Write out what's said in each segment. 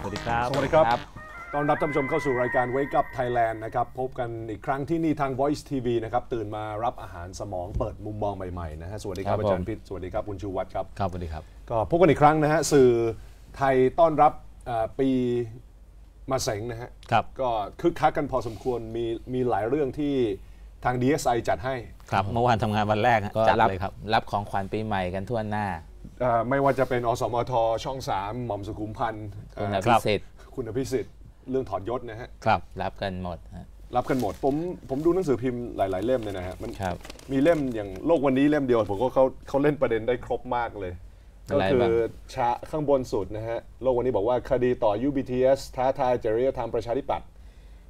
สวัสดีครับสวัสดีครับตอนรับท่านผู้ชมเข้าสู่รายการ Wake Up Thailand นะครับพบกันอีกครั้งที่นี่ทาง Voice TV นะครับตื่นมารับอาหารสมองเปิดมุมมองใหม่ๆนะฮะสวัสดีครับอาจารย์พิษสวัสดีครับคุณชูวัฒน์ครับครับสวัสดีครับก็พบกันอีกครั้งนะฮะสื่อไทยต้อนรับปีมาเส็งนะฮะครับก็คึกคักกันพอสมควรมีหลายเรื่องที่ทาง DSI จัดให้ครับเมื่อวานทำงานวันแรกก็จัดเลยครับรับของขวัญปีใหม่กันทั่วหน้าไม่ว่าจะเป็นอสมทช่อง3หม่อมสุขุมพันธ์คุณอภิสิทธิ์เรื่องถอดยศนะฮะครับรับกันหมดผมดูหนังสือพิมพ์หลายๆเล่มเลยนะฮะมันมีเล่มอย่างโลกวันนี้เล่มเดียวผมก็เขาเล่นประเด็นได้ครบมากเลยก็คือชะข้างบนสุดนะฮะโลกวันนี้บอกว่าคดีต่อ BTS ท้าทายจริยธรรมประชาธิปัตย์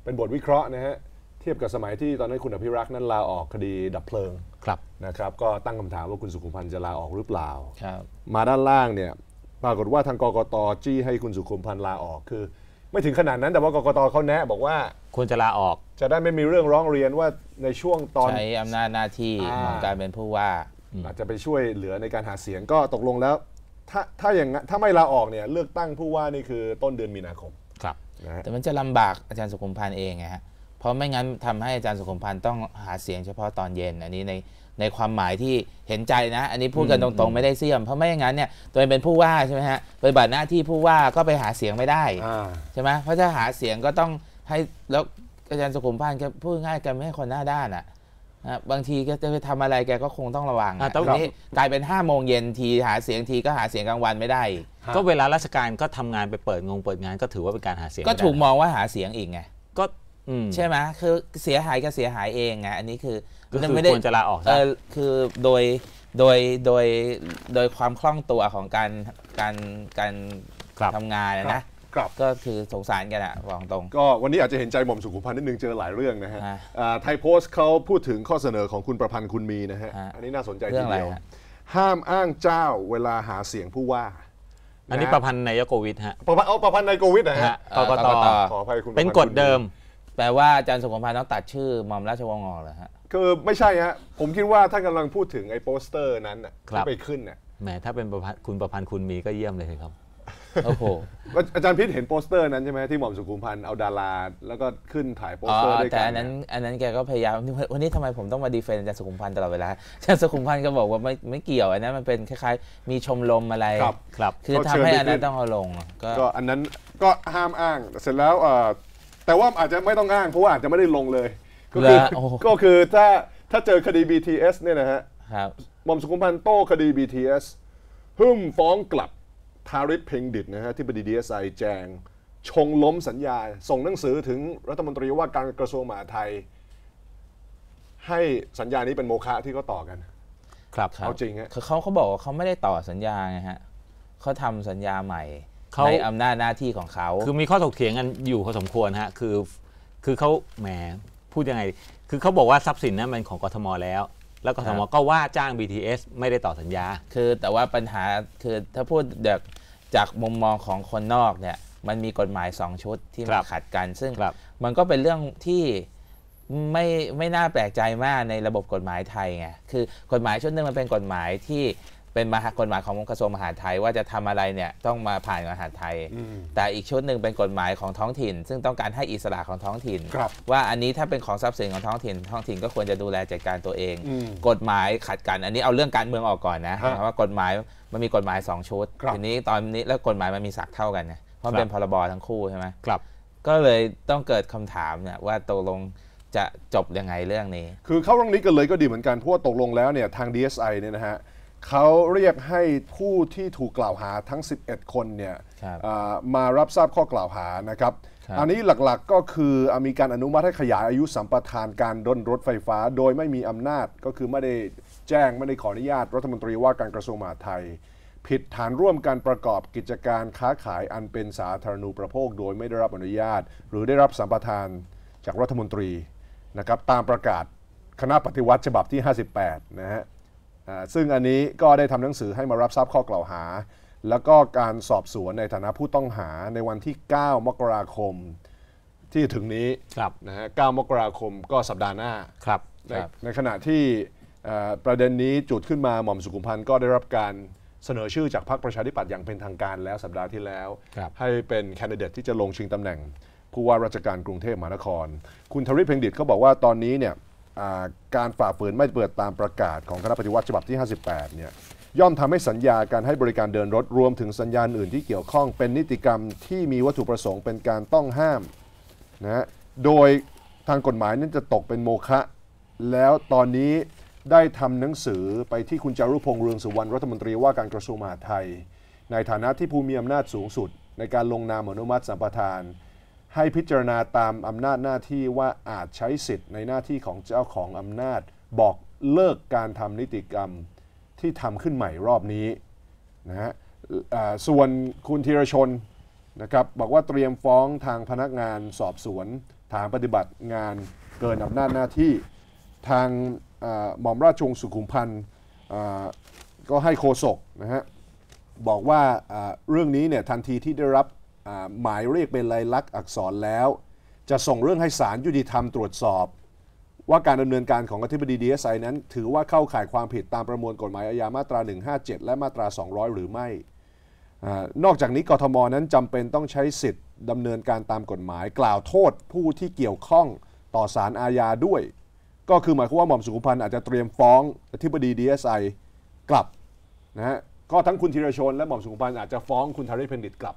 เป็นบทวิเคราะห์นะฮะเทียบกับสมัยที่ตอนนั้นคุณอภิรักษ์นั้นลาออกคดีดับเพลิงครับนะครับก็ตั้งคำถามว่าคุณสุขุมพันธ์จะลาออกหรือเปล่ามาด้านล่างเนี่ยปรากฏว่าทางกกต.จี้ให้คุณสุขุมพันธ์ลาออกคือไม่ถึงขนาดนั้นแต่ว่ากกต.เขาแนะบอกว่าควรจะลาออกจะได้ไม่มีเรื่องร้องเรียนว่าในช่วงตอนใช้อำนาจหน้าที่ของการเป็นผู้ว่าอาจจะไปช่วยเหลือในการหาเสียงก็ตกลงแล้วถ้าอย่างนั้นถ้าไม่ลาออกเนี่ยเลือกตั้งผู้ว่านี่คือต้นเดือนมีนาคมครับแต่มันจะลำบากอาจารย์สุขุมพันธ์เองนะฮะเพราะไม่งั้นทำให้อาจารย์สุขุมพันธ์ต้องหาเสียงเฉพาะตอนเย็นอันนี้ในความหมายที่เห็นใจนะอันนี้พูดกันตรงๆไม่ได้เสี่ยมเพราะไม่อย่างนั้นเนี่ยตัวเองเป็นผู้ว่าใช่ไหมฮะปฏิบัติหน้าที่ผู้ว่าก็ไปหาเสียงไม่ได้ใช่ไหมเพราะถ้าหาเสียงก็ต้องให้แล้วอาจารย์สุขุมพันธ์ก็พูดง่ายกันไม่ให้คนหน้าด้านอ่ะบางทีก็จะไปทำอะไรแกก็คงต้องระวังตอนนี้กลายเป็น5 โมงเย็นทีหาเสียงทีก็หาเสียงกลางวันไม่ได้ก็เวลาราชการก็ทำงานไปเปิดงานก็ถือว่าเป็นการหาเสียงก็ถูกมองว่าหาเสียงอีกไงก็ใช่ไหมคือเสียหายกับเสียหายเองไงอันนี้คือไม่ได้ควรจะลาออกคือโดยความคล่องตัวของการทำงานนะก็คือสงสารกันอะวางตรงก็วันนี้อาจจะเห็นใจหม่อมสุขุมพันธ์นิดนึงเจอหลายเรื่องนะฮะไทยโพสต์เขาพูดถึงข้อเสนอของคุณประพันธ์คุณมีนะฮะอันนี้น่าสนใจทีเดียวห้ามอ้างเจ้าเวลาหาเสียงผู้ว่าอันนี้ประพันธ์นายโกวิทฮะประพันธ์นายโกวิทนะฮะกกต.ขออภัยคุณเป็นกฎเดิมแปลว่าอาจารย์สุขุมพันธ์ต้องตัดชื่อหม่อมราชวงศ์ออกเหรอฮะคือไม่ใช่ฮะผมคิดว่าท่านกำลังพูดถึงไอ้โปสเตอร์นั้นที่ไปขึ้นน่ะแหมถ้าเป็นคุณประพันธ์คุณมีก็เยี่ยมเลยครับโอ้โหอาจารย์พิษเห็นโปสเตอร์นั้นใช่ไหมที่หม่อมสุขุมพันธ์เอาดาราแล้วก็ขึ้นถ่ายโปสเตอร์ด้วยกันแต่อันนั้นแกก็พยายามวันนี้ทำไมผมต้องมาดีเฟนอาจารย์สุขุมพันธ์ตลอดเวลาอาจารย์สุขุมพันธ์ก็บอกว่าไม่เกี่ยวอันนั้นมันเป็นคล้ายๆมีชมรมอะไรครับคือทำให้อันนั้นต้องเอาลงก็อันนั้นก็ห้ามอ้างเสร็จแล้วแต่ว่าอาจจะไม่ต้องอ้างเพราะว่าอาจจะไม่ได้ลงเลยก็คือถ้าเจอคดี BTS เนี่ยนะฮะหม่อมสุขุมพันธ์โต้คดี BTS หึ่มฟ้องกลับทาริศเพ็งดิษฐ์นะฮะที่บดี DSI แจงชงล้มสัญญาส่งหนังสือถึงรัฐมนตรีว่าการกระทรวงมหาดไทยให้สัญญานี้เป็นโมฆะที่เขาต่อกันครับเอาจริงฮะเขาบอกว่าเขาไม่ได้ต่อสัญญาไงฮะเขาทำสัญญาใหม่ในอำนาจหน้าที่ของเขาคือมีข้อถกเถียงกันอยู่พอสมควรฮะคือเขาแหมพูดยังไงคือเขาบอกว่าทรัพย์สินนั้นมันของกทมแล้วกทมก็ว่าจ้าง BTS ไม่ได้ต่อสัญญาคือแต่ว่าปัญหาคือถ้าพูดจากมุมมองของคนนอกเนี่ยมันมีกฎหมาย2 ชุดที่มาขัดกันซึ่งมันก็เป็นเรื่องที่ไม่น่าแปลกใจมากในระบบกฎหมายไทยไงคือกฎหมายชุดนึงมันเป็นกฎหมายที่เป็นกฎหมายของกระทรวงมหาดไทยว่าจะทำอะไรเนี่ยต้องมาผ่านมหาดไทยแต่อีกชุดหนึ่งเป็นกฎหมายของท้องถิ่นซึ่งต้องการให้อิสระของท้องถิ่นว่าอันนี้ถ้าเป็นของทรัพย์สินของท้องถิ่นก็ควรจะดูแลจัดการตัวเองกฎหมายขัดกันอันนี้เอาเรื่องการเมืองออกก่อนนะว่ากฎหมายมันมีกฎหมาย2 ชุดทีนี้ตอนนี้แล้วกฎหมายมันมีศักดิ์เท่ากันนะเพราะเป็นพรบทั้งคู่ใช่ไหมก็เลยต้องเกิดคำถามเนี่ยว่าตกลงจะจบยังไงเรื่องนี้คือเข้าเรื่องนี้กันเลยก็ดีเหมือนกันเพราะว่าตกลงแล้วเนี่ยทาง DSI เนี่ยนะฮะเขาเรียกให้ผู้ที่ถูกกล่าวหาทั้ง11 คนเนี่ยมารับทราบข้อกล่าวหานะครับอันนี้หลักๆก็คือมีการอนุมัติให้ขยายอายุสัมปทานการด้นรถไฟฟ้าโดยไม่มีอำนาจก็คือไม่ได้แจ้งไม่ได้ขออนุญาตรัฐมนตรีว่าการกระทรวงมหาดไทยผิดฐานร่วมการประกอบกิจการค้าขายอันเป็นสาธารณูปโภคโดยไม่ได้รับอนุญาตหรือได้รับสัมปทานจากรัฐมนตรีนะครับตามประกาศคณะปฏิวัติฉบับที่58นะฮะซึ่งอันนี้ก็ได้ทำหนังสือให้มารับทราบข้อกล่าวหาแล้วก็การสอบสวนในฐานะผู้ต้องหาในวันที่9 มกราคมที่ถึงนี้นะฮะ9 มกราคมก็สัปดาห์หน้าในขณะที่ประเด็นนี้จุดขึ้นมาหม่อมสุขุมพันธ์ก็ได้รับการ เสนอชื่อจากพรรคประชาธิปัตย์อย่างเป็นทางการแล้วสัปดาห์ที่แล้วให้เป็นแคนดิเดตที่จะลงชิงตำแหน่งผู้ว่าราชการกรุงเทพมหานครคุณธริศเพ็งดิษฐ์เขาบอกว่าตอนนี้เนี่ยการฝ่าฝืนไม่เปิดตามประกาศของคณะปฏิวัติฉบับที่58เนี่ยย่อมทำให้สัญญาการให้บริการเดินรถรวมถึงสัญญาอื่นที่เกี่ยวข้องเป็นนิติกรรมที่มีวัตถุประสงค์เป็นการต้องห้ามนะโดยทางกฎหมายนั้นจะตกเป็นโมฆะแล้วตอนนี้ได้ทำหนังสือไปที่คุณจารุพงษ์เรืองสุวรรณรัฐมนตรีว่าการกระทรวงมหาดไทยในฐานะที่ผู้มีอำนาจสูงสุดในการลงนามอนุมัติสัมปทานให้พิจารณาตามอำนาจหน้าที่ว่าอาจใช้สิทธิ์ในหน้าที่ของเจ้าของอำนาจบอกเลิกการทำนิติกรรมที่ทำขึ้นใหม่รอบนี้นะฮะส่วนคุณธีรชนนะครับบอกว่าเตรียมฟ้องทางพนักงานสอบสวนฐานปฏิบัติงานเกินอำนาจหน้าที่ทางหม่อมราชวงศ์สุขุมพันธ์ก็ให้โฆษกนะฮะบอกว่าเรื่องนี้เนี่ยทันทีที่ได้รับหมายเรียกเป็นลายลักษณ์อักษรแล้วจะส่งเรื่องให้ศาลยุติธรรมตรวจสอบว่าการดำเนินการของอธิบดี DSI นั้นถือว่าเข้าข่ายความผิดตามประมวลกฎหมายอาญามาตรา157และมาตรา200หรือไม่นอกจากนี้กทม.นั้นจำเป็นต้องใช้สิทธิ์ดำเนินการตามกฎหมายกล่าวโทษผู้ที่เกี่ยวข้องต่อศาลอาญาด้วยก็คือหมายความว่าหม่อมสุขุมพันธ์อาจจะเตรียมฟ้องอธิบดี DSI กลับนะฮะก็ทั้งคุณธีรชนและหม่อมสุขุมพันธ์อาจจะฟ้องคุณธริศเพ็งดิษฐ์กลับ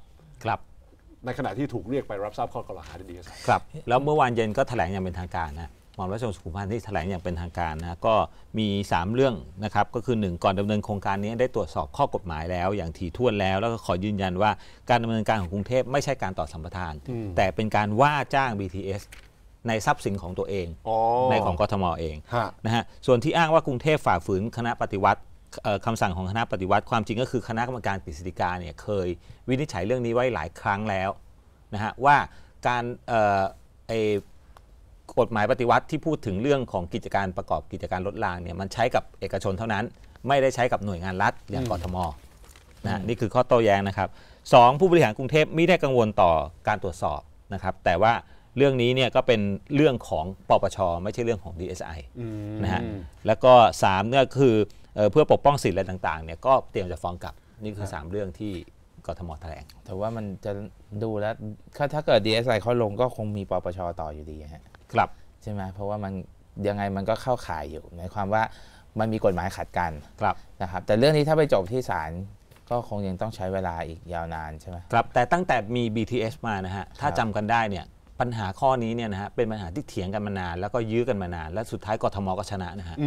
ในขณะที่ถูกเรียกไปรับทราบข้อกล่าวหาที่ DSI ครับแล้วเมื่อวานเย็นก็แถลงอย่างเป็นทางการนะหม่อมราชวงศ์สุขุมพันธ์ที่แถลงอย่างเป็นทางการนะก็มี3เรื่องนะครับก็คือ1ก่อนดำเนินโครงการนี้ได้ตรวจสอบข้อกฎหมายแล้วอย่างถี่ถ้วนแล้วแล้วก็ขอยืนยันว่าการดำเนินการของกรุงเทพไม่ใช่การต่อสัมปทานแต่เป็นการว่าจ้าง BTS ในทรัพย์สินของตัวเองในของกทม.เองนะฮะส่วนที่อ้างว่ากรุงเทพฝ่าฝืนคณะปฏิวัติคำสั่งของคณะปฏิวัติความจริงก็คือคณะกรรมการกฤษฎีกาเนี่ยเคยวินิจฉัยเรื่องนี้ไว้หลายครั้งแล้วนะฮะว่าการกฎหมายปฏิวัติที่พูดถึงเรื่องของกิจการประกอบกิจการรถรางเนี่ยมันใช้กับเอกชนเท่านั้นไม่ได้ใช้กับหน่วยงานรัฐอย่างกทม.นะนี่คือข้อโต้แย้งนะครับ2ผู้บริหารกรุงเทพไม่ได้กังวลต่อการตรวจสอบนะครับแต่ว่าเรื่องนี้เนี่ยก็เป็นเรื่องของปปช.ไม่ใช่เรื่องของ DSI นะฮะแล้วก็3เนี่ยคือเพื่อปกป้องสิทธิ์อะไรต่างๆเนี่ยก็เตรียมจะฟ้องกลับนี่คือ3เรื่องที่กทม.แถลงแต่ว่ามันจะดูแล้วถ้าเกิด DSI เขาลงก็คงมีปปช.ต่ออยู่ดีฮะครับใช่ไหมเพราะว่ามันยังไงมันก็เข้าข่ายอยู่ในความว่ามันมีกฎหมายขัดกันครับนะครับแต่เรื่องนี้ถ้าไปจบที่ศาลก็คงยังต้องใช้เวลาอีกยาวนานใช่ไหมครับแต่ตั้งแต่มี BTS มานะฮะถ้าจำกันได้เนี่ยปัญหาข้อนี้เนี่ยนะฮะเป็นปัญหาที่เถียงกันมานานแล้วก็ยื้อกันมานานและสุดท้ายกทม.ก็ชนะนะฮะ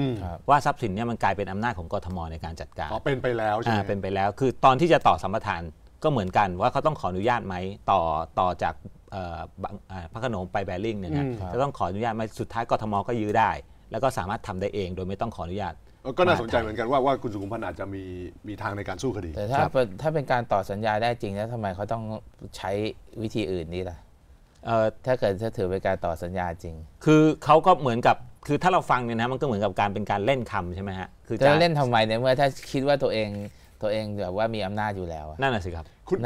ว่าทรัพย์สินเนี่ยมันกลายเป็นอำนาจของกทม.ในการจัดการเป็นไปแล้วใช่ไหมเป็นไปแล้วคือตอนที่จะต่อสัมปทานก็เหมือนกันว่าเขาต้องขออนุญาตไหมต่อจากพระโขนงไปแบริ่งเนี่ยนะจะต้องขออนุญาตมาสุดท้ายกทม.ก็ยื้อได้แล้วก็สามารถทำได้เองโดยไม่ต้องขออนุญาตก็น่าสนใจเหมือนกันว่าคุณสุขุมพันธ์อาจจะมีทางในการสู้คดีแต่ถ้าเป็นการต่อสัญญาได้จริงแล้วทำไมเขาต้องใช้วิธีอื่นนี่ล่ะถ้าเกิดจะถือเป็นการต่อสัญญาจริงคือเขาก็เหมือนกับคือถ้าเราฟังเนี่ยนะมันก็เหมือนกับการเป็นการเล่นคำใช่ไหมฮะคือจะเล่นทำไมเนี่ยเมื่อถ้าคิดว่าตัวเองแบบว่ามีอำนาจอยู่แล้วนั่นแหละสิครับคุณ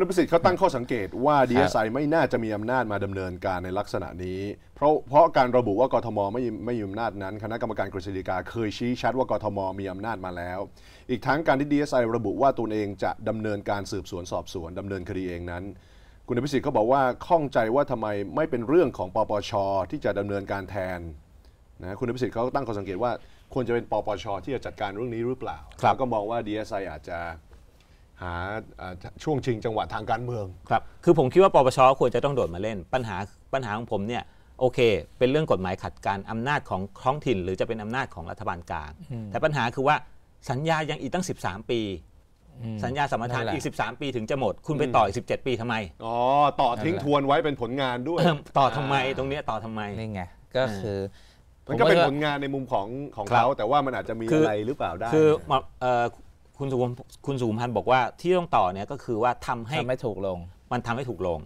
อภิสิทธิ์เขาตั้งข้อสังเกตว่า DSI ไม่น่าจะมีอำนาจมาดำเนินการในลักษณะนี้เพราะการระบุว่ากทม.ไม่มีอำนาจนั้นคณะกรรมการกฤษฎีกาเคยชี้ชัดว่ากทม.มีอำนาจมาแล้วอีกทั้งการที่ DSI ระบุว่าตนเองจะดำเนินการสืบสวนสอบสวนดำเนินคดีเองนั้นคุณอภิสิทธิ์เขาบอกว่าข้องใจว่าทำไมไม่เป็นเรื่องของปปช.ที่จะดำเนินการแทนนะคุณอภิสิทธิ์เขาตั้งข้อสังเกตว่าควรจะเป็นปปช.ที่จะจัดการเรื่องนี้หรือเปล่าแล้วก็มองว่า DSI อาจจะหาช่วงชิงจังหวะทางการเมืองครับคือผมคิดว่าปปช.ควรจะต้องโดดมาเล่นปัญหาของผมเนี่ยโอเคเป็นเรื่องกฎหมายขัดกันอำนาจของท้องถิ่นหรือจะเป็นอำนาจของรัฐบาลกลางแต่ปัญหาคือว่าสัญญายังอีกตั้ง13ปีสัญญาสัมปทานอีก13ปีถึงจะหมดคุณไปต่ออีก17ปีทำไมอ๋อต่อทิ้งทวนไว้เป็นผลงานด้วย ต่อทำไมตรงนี้ต่อทำไมนี่ไงก็คือมันก็เป็นผลงานในมุมของเขาแต่ว่ามันอาจจะมีอะไรหรือเปล่าได้คือคุณสุขุมพันธ์บอกว่าที่ต้องต่อเนี่ยก็คือว่าทำให้ถูกลงมันทำให้ถูกลง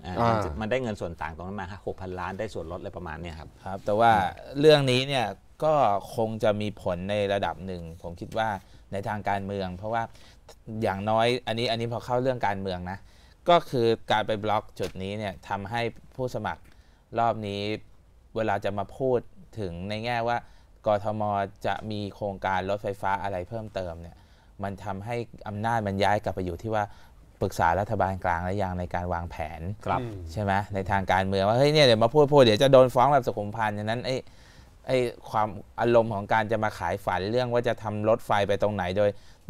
มันได้เงินส่วนต่างตรงนั้นมา6,000 ล้านได้ส่วนลดอะไรประมาณนี้ครับครับแต่ว่าเรื่องนี้เนี่ยก็คงจะมีผลในระดับหนึ่งผมคิดว่าในทางการเมืองเพราะว่าอย่างน้อยอันนี้พอเข้าเรื่องการเมืองนะก็คือการไปบล็อกจุดนี้เนี่ยทำให้ผู้สมัครรอบนี้เวลาจะมาพูดถึงในแง่ว่ากทม.จะมีโครงการรถไฟฟ้าอะไรเพิ่มเติมเนี่ย มันทำให้อำนาจมันย้ายกลับไปอยู่ที่ว่าปรึกษารัฐบาลกลางและยังในการวางแผนใช่ไหมในทางการเมืองว่าเฮ้ยเนี่ยเดี๋ยวมาพูดเดี๋ยวจะโดนฟ้องแบบสุขุมพันธ์อย่างนั้นไอ้ความอารมณ์ของการจะมาขายฝันเรื่องว่าจะทำรถไฟไปตรงไหน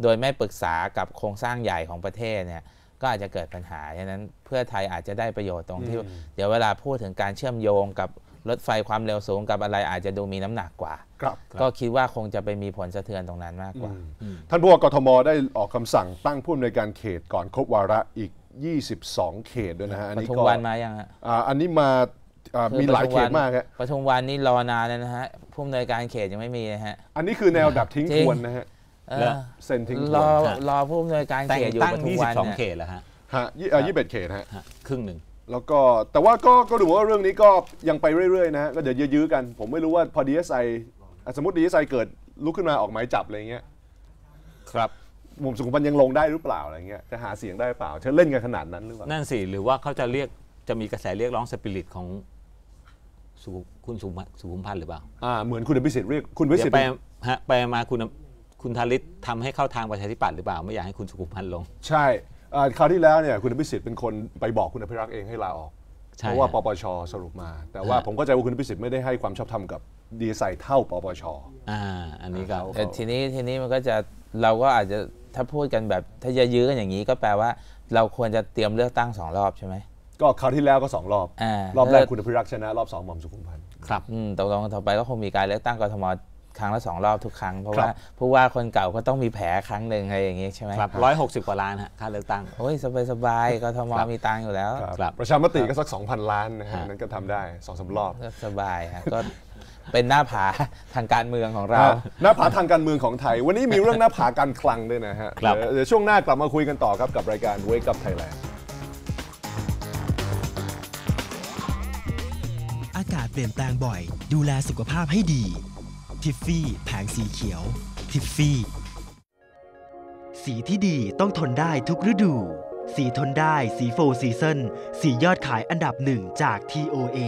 โดยไม่ปรึกษากับโครงสร้างใหญ่ของประเทศเนี่ยก็อาจจะเกิดปัญหาฉะนั้นเพื่อไทยอาจจะได้ประโยชน์ตรงที่เดี๋ยวเวลาพูดถึงการเชื่อมโยงกับรถไฟความเร็วสูงกับอะไรอาจจะดูมีน้ำหนักกว่าก็คิดว่าคงจะไปมีผลสะเทือนตรงนั้นมากกว่าท่านผู้ว่ากทม.ได้ออกคำสั่งตั้งผู้อำนวยการเขตก่อนครบวาระอีก22เขตด้วยนะฮะอันนี้ก็ปทุมวันมายังฮะอันนี้มามีหลายเขตมากครับปทุมวันนี่รอนานแล้วนะฮะผู้อำนวยการเขตยังไม่มีนะฮะอันนี้คือแนวดับทิ้งทวนนะฮะเซ็นทิ้งทวนรอผู้อำนวยการเขตอยู่ปทุมวัน22เขตแล้วฮะ21เขตฮะครึ่งหนึ่งแล้วก็แต่ว่าก็ดูว่าเรื่องนี้ก็ยังไปเรื่อยๆนะฮะก็เดี๋ยวยื้อกันผมไม่รู้ว่าพอ DSI สมมติ DSI เกิดลุกขึ้นมาออกหมายจับอะไรเงี้ยครับมุมสุขุมพันธ์ยังลงได้หรือเปล่าอะไรเงี้ยจะหาเสียงได้เปล่าเธอเล่นกันขนาดนั้นหรือเปล่านั่นสิหรือว่าเขาจะเรียกจะมีกระแสเรียกร้องสปิริตของคุณสุขุมพันธ์หรือเปล่าเหมือนคุณอภิสิทธิ์เรียกคุณอภิสิทธิ์ไปมาคุณธาริศทำให้เข้าทางประชาธิปัตย์หรือเปล่าไม่อยากให้คุณสุขุมพันธ์ลงใช่คราวที่แล้วเนี่ยคุณอภิสิทธิ์เป็นคนไปบอกคุณอภิรักษ์เองให้ลาออกเพราะว่าปปช.สรุปมาแต่ว่าผมเข้าใจว่าคุณอภิสิทธิ์ไม่ได้ให้ความชอบธรรมกับดีไซน์เท่าปปช.อันนี้ก็แต่ทีนี้มันก็จะเราก็อาจจะถ้าพูดกันแบบถ้าจะยื้อกันอย่างนี้ก็แปลว่าเราควรจะเตรียมเลือกตั้ง2รอบใช่ไหมก็คราวที่แล้วก็2รอบรอบแรกคุณอภิรักษ์ชนะรอบ2หม่อมสุขุมพันธ์ครับตกลงต่อไปก็คงมีการเลือกตั้งกทม.ครั้งละ2รอบทุกครั้งเพราะว่าผู้ว่าคนเก่าก็ต้องมีแผลครั้งหนึ่งอะไรอย่างนี้ใช่ไหมครับ160 กว่าล้านฮะค่าเลือกตั้งโอ้ยสบายๆกทม.มีตังอยู่แล้วประชามติก็สัก 2,000 ล้านนะฮะนั้นก็ทำได้2-3 รอบสบายฮะก็เป็นหน้าผาทางการเมืองของเราหน้าผาทางการเมืองของไทยวันนี้มีเรื่องหน้าผาการคลังด้วยนะฮะเดี๋ยวช่วงหน้ากลับมาคุยกันต่อครับกับรายการ Wake Up Thailand อากาศเปลี่ยนแปลงบ่อยดูแลสุขภาพให้ดีทิฟฟี่แผงสีเขียวทิฟฟี่สีที่ดีต้องทนได้ทุกฤดูสีทนได้สีโฟร์ซีซั่นสียอดขายอันดับ1จาก T.O.A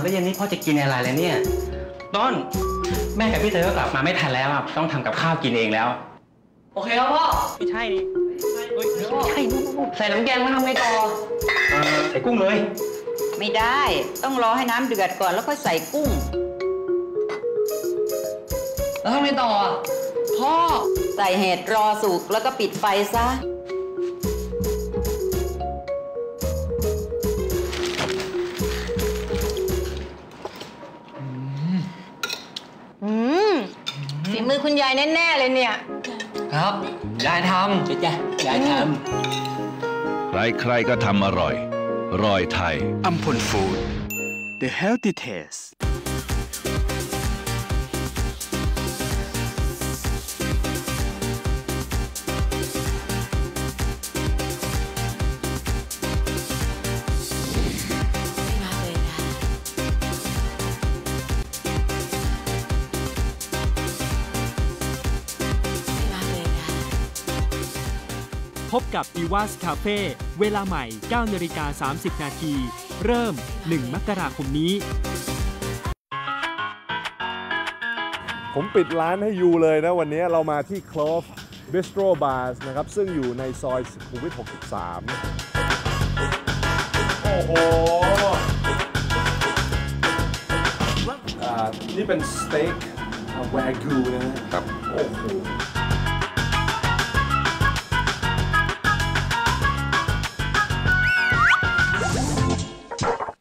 แล้วเย็นนี้พ่อจะกินอะไรแล้วเนี่ยต้นแม่กับพี่เตยก็กลับมาไม่ทันแล้วต้องทำกับข้าวกินเองแล้วโอเคแล้วพ่อไม่ใช่นี่ใช่ลูกใส่น้ำแกงมาทำไงต่อใส่กุ้งเลยไม่ได้ต้องรอให้น้ำเดือดก่อนแล้วค่อยใส่กุ้งแล้วทำไงต่อพ่อใส่เห็ดรอสุกแล้วก็ปิดไฟซะมือคุณยายแน่ๆเลยเนี่ยครับยายทำจ้ะยายทำใครๆก็ทำอร่อยรอยไทยอัมพลฟู้ด The Healthy Taste พบกับอีวาสคาเฟ่เวลาใหม่ 9:30 น.เริ่ม 1 มกราคมนี้ผมปิดร้านให้ยูเลยนะวันนี้เรามาที่ Clove Bistro Bars นะครับซึ่งอยู่ในซอยสุขุมวิท 63โอ้โหนี่เป็นสเต็กวากิวนะครับโอ้โห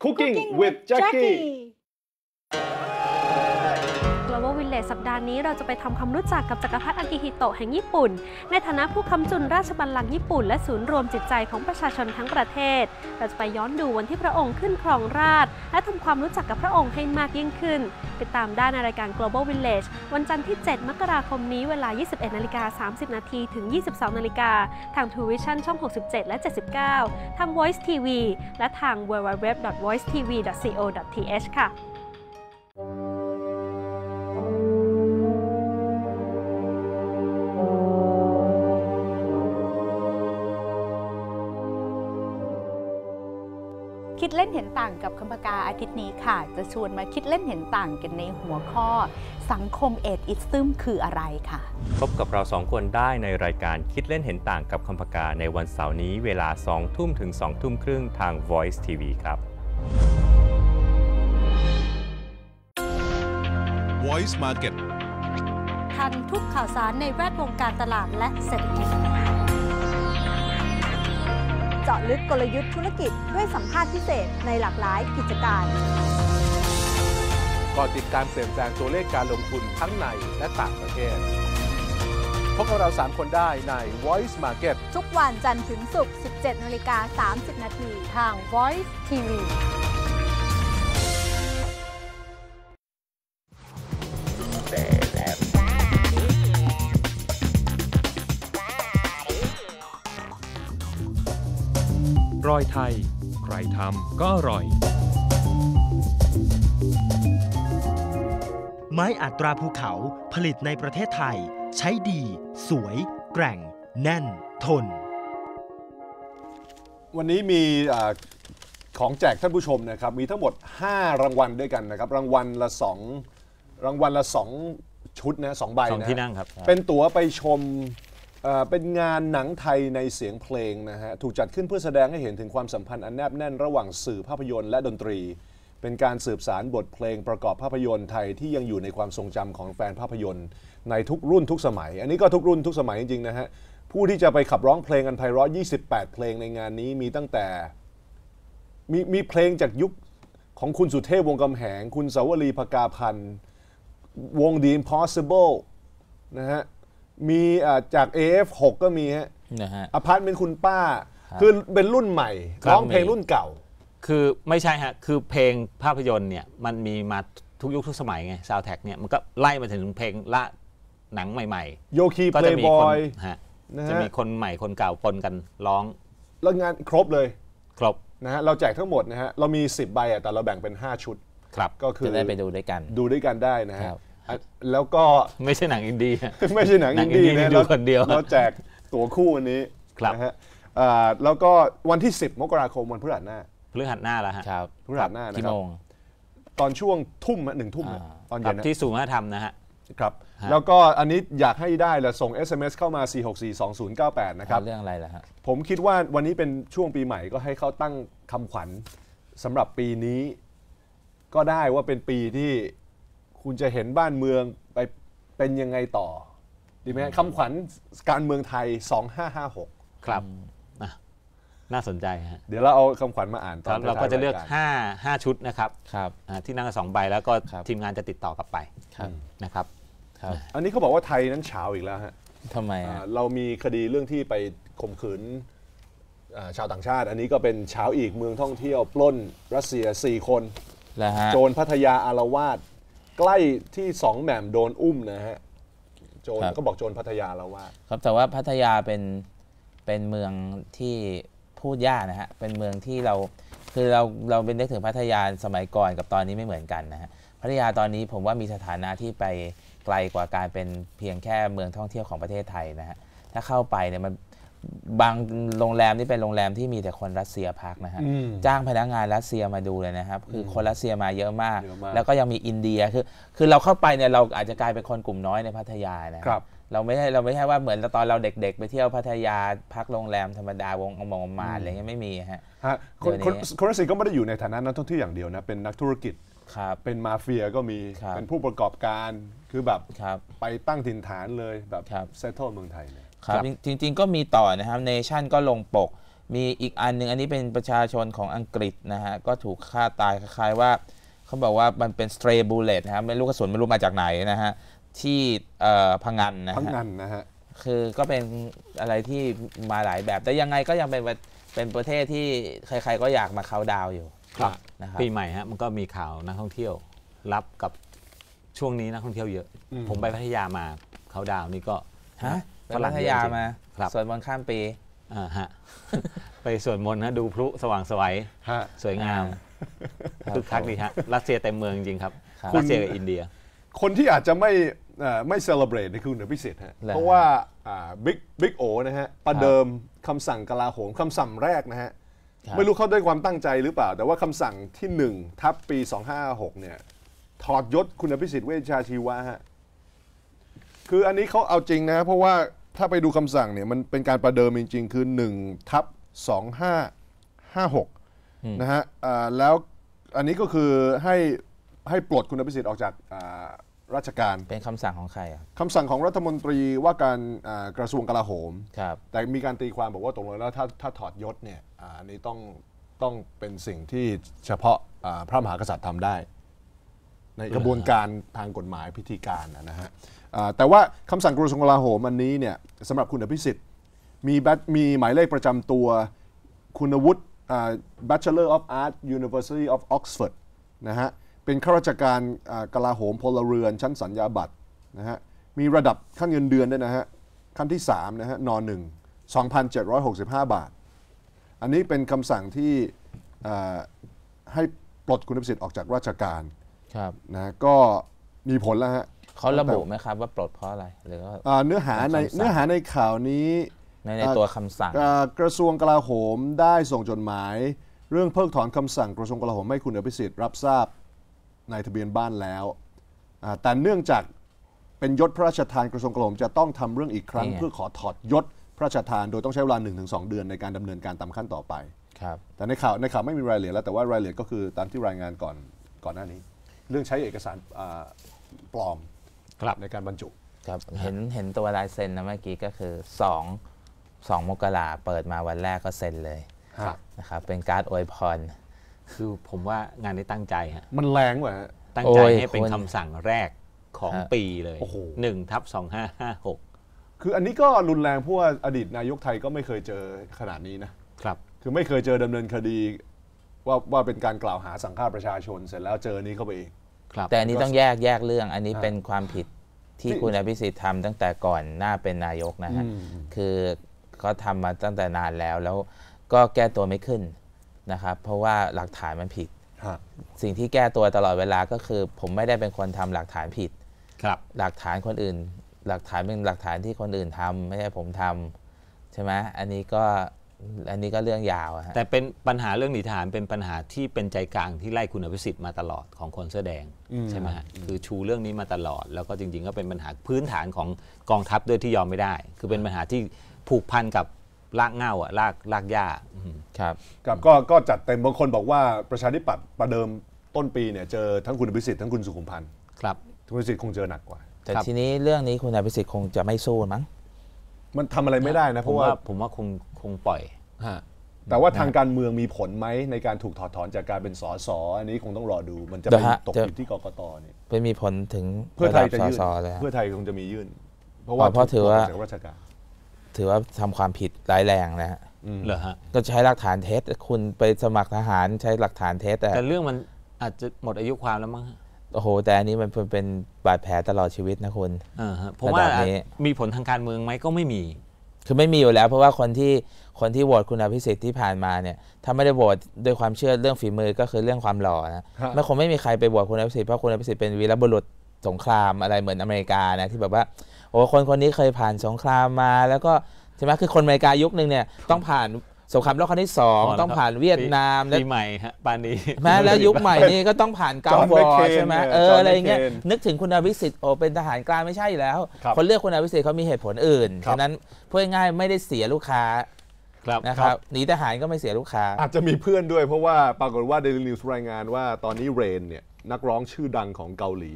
Cooking with Jackie Global Village สัปดาห์นี้เราจะไปทำความรู้จักกับจักรพรรดิอากิฮิโตะแห่งญี่ปุ่นในฐานะผู้คำจุนราชบัลลังก์ญี่ปุ่นและศูนย์รวมจิตใจของประชาชนทั้งประเทศเราจะไปย้อนดูวันที่พระองค์ขึ้นครองราชย์และทำความรู้จักกับพระองค์ให้มากยิ่งขึ้นติดตามได้ในรายการ Global Village วันจันทร์ที่ 7 มกราคมนี้เวลา 21:30 น.ถึง 22 น.ทาง Vision ช่อง 67 และ 79 ทาง Voice TV และทาง www.voicetv.co.th ค่ะ เล่นเห็นต่างกับคำพกาอาทิตย์นี้ค่ะจะชวนมาคิดเล่นเห็นต่างกันในหัวข้อสังคมเอดอิซึมคืออะไรค่ะพบกับเรา2คนได้ในรายการคิดเล่นเห็นต่างกับคำพกาในวันเสาร์นี้เวลา 20:00 นถึง 20:30 นทาง Voice TV ครับ Voice Market ทันทุกข่าวสารในแวดวงการตลาดและเศรษฐกิจเจาะลึกกลยุทธ์ธุรกิจด้วยสัมภาษณ์พิเศษในหลากหลายกิจการก่อนติดการเปลี่ยนแปลงตัวเลขการลงทุนทั้งในและต่างประเทศพบกับเรา3คนได้ใน Voice Market ทุกวันจันทร์ถึงศุกร์ 17:30 น.ทาง Voice TVรอยไทยใครทำก็อร่อยไม้อัตราภูเขาผลิตในประเทศไทยใช้ดีสวยแกร่งแน่นทนวันนี้มีของแจกท่านผู้ชมนะครับมีทั้งหมด5รางวัลด้วยกันนะครับรางวัลละ2ชุดนะ2ใบนะที่นั่งครับเป็นตั๋วไปชมเป็นงานหนังไทยในเสียงเพลงนะฮะถูกจัดขึ้นเพื่อแสดงให้เห็นถึงความสัมพันธ์อันแนบแน่นระหว่างสื่อภาพยนตร์และดนตรีเป็นการสืบสารบทเพลงประกอบภาพยนตร์ไทยที่ยังอยู่ในความทรงจำของแฟนภาพยนตร์ในทุกรุ่นทุกสมัยอันนี้ก็ทุกรุ่นทุกสมัยจริงๆนะฮะผู้ที่จะไปขับร้องเพลงอันไพเราะ28เพลงในงานนี้มีตั้งแต่มีเพลงจากยุคของคุณสุเทพวงศ์กำแหงคุณเสาวลีภกาพันธ์วง The Impossible นะฮะมีจาก AF6 ก็มีฮะอพาร์ตเมนต์คุณป้าคือเป็นรุ่นใหม่ร้องเพลงรุ่นเก่าคือไม่ใช่ฮะคือเพลงภาพยนตร์เนี่ยมันมีมาทุกยุคทุกสมัยไงซาวด์แทร็กเนี่ยมันก็ไล่มาถึงเพลงละหนังใหม่ๆโยคีเพลย์บอยจะมีคนใหม่คนเก่าปนกันร้องแล้วงานครบเลยครบนะฮะเราแจกทั้งหมดนะฮะเรามี10ใบอ่ะแต่เราแบ่งเป็น5ชุดครับก็คือจะได้ไปดูด้วยกันได้นะฮะแล้วก็ไม่ใช่หนังอินดี้ไม่ใช่หนังอินดี้นะดูคนเดียวเราแจกตั๋วคู่วันนี้นะฮะแล้วก็วันที่10 มกราคมวันพฤหัสหน้าแล้วฮะพฤหัสหน้านะครับกี่โมงตอนช่วง1 ทุ่มตอนเย็นที่ศูนย์วัฒนธรรมนะฮะครับแล้วก็อันนี้อยากให้ได้ละส่ง SMS เข้ามา4642098นะครับเรื่องอะไรล่ะฮะผมคิดว่าวันนี้เป็นช่วงปีใหม่ก็ให้เขาตั้งคำขวัญสำหรับปีนี้ก็ได้ว่าเป็นปีที่คุณจะเห็นบ้านเมืองไปเป็นยังไงต่อดีไหมคำขวัญการเมืองไทย2556ครับน่าสนใจฮะเดี๋ยวเราเอาคำขวัญมาอ่านตอนเราก็จะเลือก5ชุดนะครับที่นั่ง2ใบแล้วก็ทีมงานจะติดต่อกลับไปนะครับอันนี้เขาบอกว่าไทยนั้นเช้าอีกแล้วฮะทำไมเรามีคดีเรื่องที่ไปข่มขืนชาวต่างชาติอันนี้ก็เป็นเช้าอีกเมืองท่องเที่ยวปล้นรัสเซีย4 คนโจรพัทยาอารวาสใกล้ที่2 แหม่มโดนอุ้มนะฮะโจรก็บอกโจรพัทยาแล้วว่าครับแต่ว่าพัทยาเป็นเมืองที่พูดยากนะฮะเป็นเมืองที่เราเป็นนึกถึงพัทยาสมัยก่อนกับตอนนี้ไม่เหมือนกันนะฮะพัทยาตอนนี้ผมว่ามีสถานะที่ไปไกลกว่าการเป็นเพียงแค่เมืองท่องเที่ยวของประเทศไทยนะฮะถ้าเข้าไปเนี่ยมันบางโรงแรมนี่เป็นโรงแรมที่มีแต่คนรัสเซียพักนะฮะจ้างพนักงานรัสเซียมาดูเลยนะครับคือคนรัสเซียมาเยอะมากแล้วก็ยังมีอินเดียคือเราเข้าไปเนี่ยเราอาจจะกลายเป็นคนกลุ่มน้อยในพัทยานะครับเราไม่ใช่ว่าเหมือนตอนเราเด็กๆไปเที่ยวพัทยาพักโรงแรมธรรมดาวงอมองมาอะไรเงี้ยไม่มีฮะคนรัสเซียก็ไม่ได้อยู่ในฐานะนักท่องเที่ยวอย่างเดียวนะเป็นนักธุรกิจเป็นมาเฟียก็มีเป็นผู้ประกอบการคือแบบไปตั้งถิ่นฐานเลยแบบเซตเทิลเมืองไทยจริงๆก็มีต่อนะครับเนชั่นก็ลงปกมีอีกอันหนึ่งอันนี้เป็นประชาชนของอังกฤษนะฮะก็ถูกฆ่าตายคล้ายๆว่าเขาบอกว่ามันเป็น stray bullet นะครับไม่รู้กระสุนไม่รู้มาจากไหนนะฮะที่พังงันนะฮะคือก็เป็นอะไรที่มาหลายแบบแต่ยังไงก็ยังเป็นประเทศที่ใครๆก็อยากมาเขาดาวอยู่นะครับปีใหม่ฮะมันก็มีข่าวนักท่องเที่ยวรับกับช่วงนี้นักท่องเที่ยวเยอะผมไปพัทยามาเขาดาวนี่ก็ฮะพัทยามาสวดมนต์ข้ามปีฮะไปสวดมนต์นะดูพลุสว่างไสวสวยงามคึกคักดีฮะรัสเซียเต็มเมืองจริงครับรัสเซียกับอินเดียคนที่อาจจะไม่เซเลบเรตคือหน่วยพิเศษฮะเพราะว่าบิ๊กโอนะฮะประเดิมคำสั่งกลาโหมคำสั่งแรกนะฮะ ไม่รู้เขาด้วยความตั้งใจหรือเปล่าแต่ว่าคำสั่งที่1/2556เนี่ยถอดยศคุณอภิสิทธิ์เวชชาชีวะฮะคืออันนี้เขาเอาจริงนะเพราะว่าถ้าไปดูคำสั่งเนี่ยมันเป็นการประเดิมจริงๆคือ1/2556นะฮะแล้วอันนี้ก็คือให้ปลดคุณอภิสิทธิ์ออกจากราชการเป็นคำสั่งของใครครับคำสั่งของรัฐมนตรีว่าการกระทรวงกลาโหมแต่มีการตีความบอกว่าตกลงแล้วถ้าถอดยศเนี่ยอันนี้ต้องเป็นสิ่งที่เฉพาะพระมหากษัตริย์ทำได้ในกระบวนการทางกฎหมายพิธีการนะฮะแต่ว่าคำสั่งกระทรวงกลาโหมอันนี้เนี่ยสำหรับคุณอภิสิทธิ์มีหมายเลขประจำตัวคุณวุฒิ Bachelor of Arts University of Oxford นะฮะเป็นข้าราชการกลาโหมพลเรือนชั้นสัญญาบัตรนะฮะมีระดับขั้นเงินเดือนด้วยนะฮะขั้นที่3นะฮะน.1 2,765 บาทอันนี้เป็นคำสั่งที่ให้ปลดคุณอภิสิทธิ์ออกจากราชการครับนะก็มีผลแล้วฮะเขาระบุไหมครับว่าปลดเพราะอะไรหรือว่าเนื้อหาในข่าวนี้ในตัวคำสั่งกระทรวงกลาโหมได้ส่งจดหมายเรื่องเพิกถอนคำสั่งกระทรวงกลาโหมให้คุณอภิสิทธิ์รับทราบในทะเบียนบ้านแล้วแต่เนื่องจากเป็นยศพระราชทานกระทรวงกลาโหมจะต้องทำเรื่องอีกครั้งเพื่อขอถอดยศพระราชทานโดยต้องใช้เวลา 1-2 เดือนในการดำเนินการตามขั้นต่อไปครับแต่ในข่าวไม่มีรายละเอียดแล้วแต่ว่ารายละเอียดก็คือตามที่รายงานก่อนหน้านี้เรื่องใช้เอกสารปลอมในการบรรจุครับเห็นตัวลายเซ็นนะเมื่อกี้ก็คือ2 มกราเปิดมาวันแรกก็เซ็นเลยนะครับเป็นการอวยพรคือผมว่างานนี้ตั้งใจฮะมันแรงว่ะตั้งใจให้เป็นคำสั่งแรกของปีเลย1/2556คืออันนี้ก็รุนแรงเพราะว่าอดีตนายกไทยก็ไม่เคยเจอขนาดนี้นะครับคือไม่เคยเจอดำเนินคดีว่าเป็นการกล่าวหาสังฆาประชาชนเสร็จแล้วเจอนี้เข้าไปอีกครับแต่อันนี้ต้องแยกเรื่องอันนี้เป็นความผิดที่คุณอภิสิทธิ์ทำตั้งแต่ก่อนหน้าเป็นนายกนะฮะคือเขาทำมาตั้งแต่นานแล้วก็แก้ตัวไม่ขึ้นนะครับเพราะว่าหลักฐานมันผิดสิ่งที่แก้ตัวตลอดเวลาก็คือผมไม่ได้เป็นคนทำหลักฐานผิดครับหลักฐานคนอื่นหลักฐานเป็นหลักฐานที่คนอื่นทำไม่ใช่ผมทำใช่ไหมอันนี้ก็เรื่องยาวฮะแต่เป็นปัญหาเรื่องหลักฐานเป็นปัญหาที่เป็นใจกลางที่ไล่คุณอภิสิทธิ์มาตลอดของคนเสื้อแดงใช่ไหมฮะคือชูเรื่องนี้มาตลอดแล้วก็จริงๆก็เป็นปัญหาพื้นฐานของกองทัพด้วยที่ยอมไม่ได้คือเป็นปัญหาที่ผูกพันกับลากเงาอะลากหญ้าครับก็จัดเต็มบางคนบอกว่าประชาธิปัตย์ประเดิมต้นปีเนี่ยเจอทั้งคุณอภิสิทธิ์ทั้งคุณสุขุมพันธ์ครับคุณอภิสิทธิ์คงเจอหนักกว่าแต่ทีนี้เรื่องนี้คุณอภิสิทธิ์คงจะไม่สู้มั้งมันทำอะไรไม่ได้นะเพราะว่าผมว่าคงปล่อยแต่ว่าทางการเมืองมีผลไหมในการถูกถอดถอนจากการเป็นสสอันนี้คงต้องรอดูมันจะไปตกอยู่ที่กกตเนี่ยไปมีผลถึงเพื่อไทยจะยื่นเพื่อไทยคงจะมียื่นเพราะถือว่าทำความผิดร้ายแรงนะฮะเหรอฮะก็ใช้หลักฐานเท็จคุณไปสมัครทหารใช้หลักฐานเท็จแต่เรื่องมันอาจจะหมดอายุความแล้วมั้งโอ้โหแต่อันนี้มันเป็นบาดแผลตลอดชีวิตนะคุณผมว่ามีผลทางการเมืองไหมก็ไม่มีคือไม่มีอยู่แล้วเพราะว่าคนที่โหวตคุณอภิสิทธิ์ที่ผ่านมาเนี่ยถ้าไม่ได้โหวตด้วยความเชื่อเรื่องฝีมือก็คือเรื่องความหล่อนะมันคงไม่มีใครไปโหวตคุณอภิสิทธิ์เพราะคุณอภิสิทธิ์เป็นวีรบุรุษสงครามอะไรเหมือนอเมริกานะที่แบบว่าโอ้คนนี้เคยผ่านสงครามมาแล้วก็ใช่ไหมคือคนอเมริกายุคนึงเนี่ยต้องผ่านสงครามโลกครั้งที่2ต้องผ่านเวียดนามแล้วปีใหม่ฮะปานนี้แม้แล้วยุคใหม่นี่ก็ต้องผ่านกัมพูชาใช่ไหมอะไรเงี้ยนึกถึงคุณอภิสิทธิ์โอเป็นทหารกลางไม่ใช่แล้วคนเลือกคุณอภิสิทธิ์เขามีเหตุผลอื่นฉะนั้นพูดง่ายๆไม่ได้เสียลูกค้านะครับหนีทหารก็ไม่เสียลูกค้าอาจจะมีเพื่อนด้วยเพราะว่าปรากฏว่าเดลินิวส์รายงานว่าตอนนี้เรนเนี่ยนักร้องชื่อดังของเกาหลี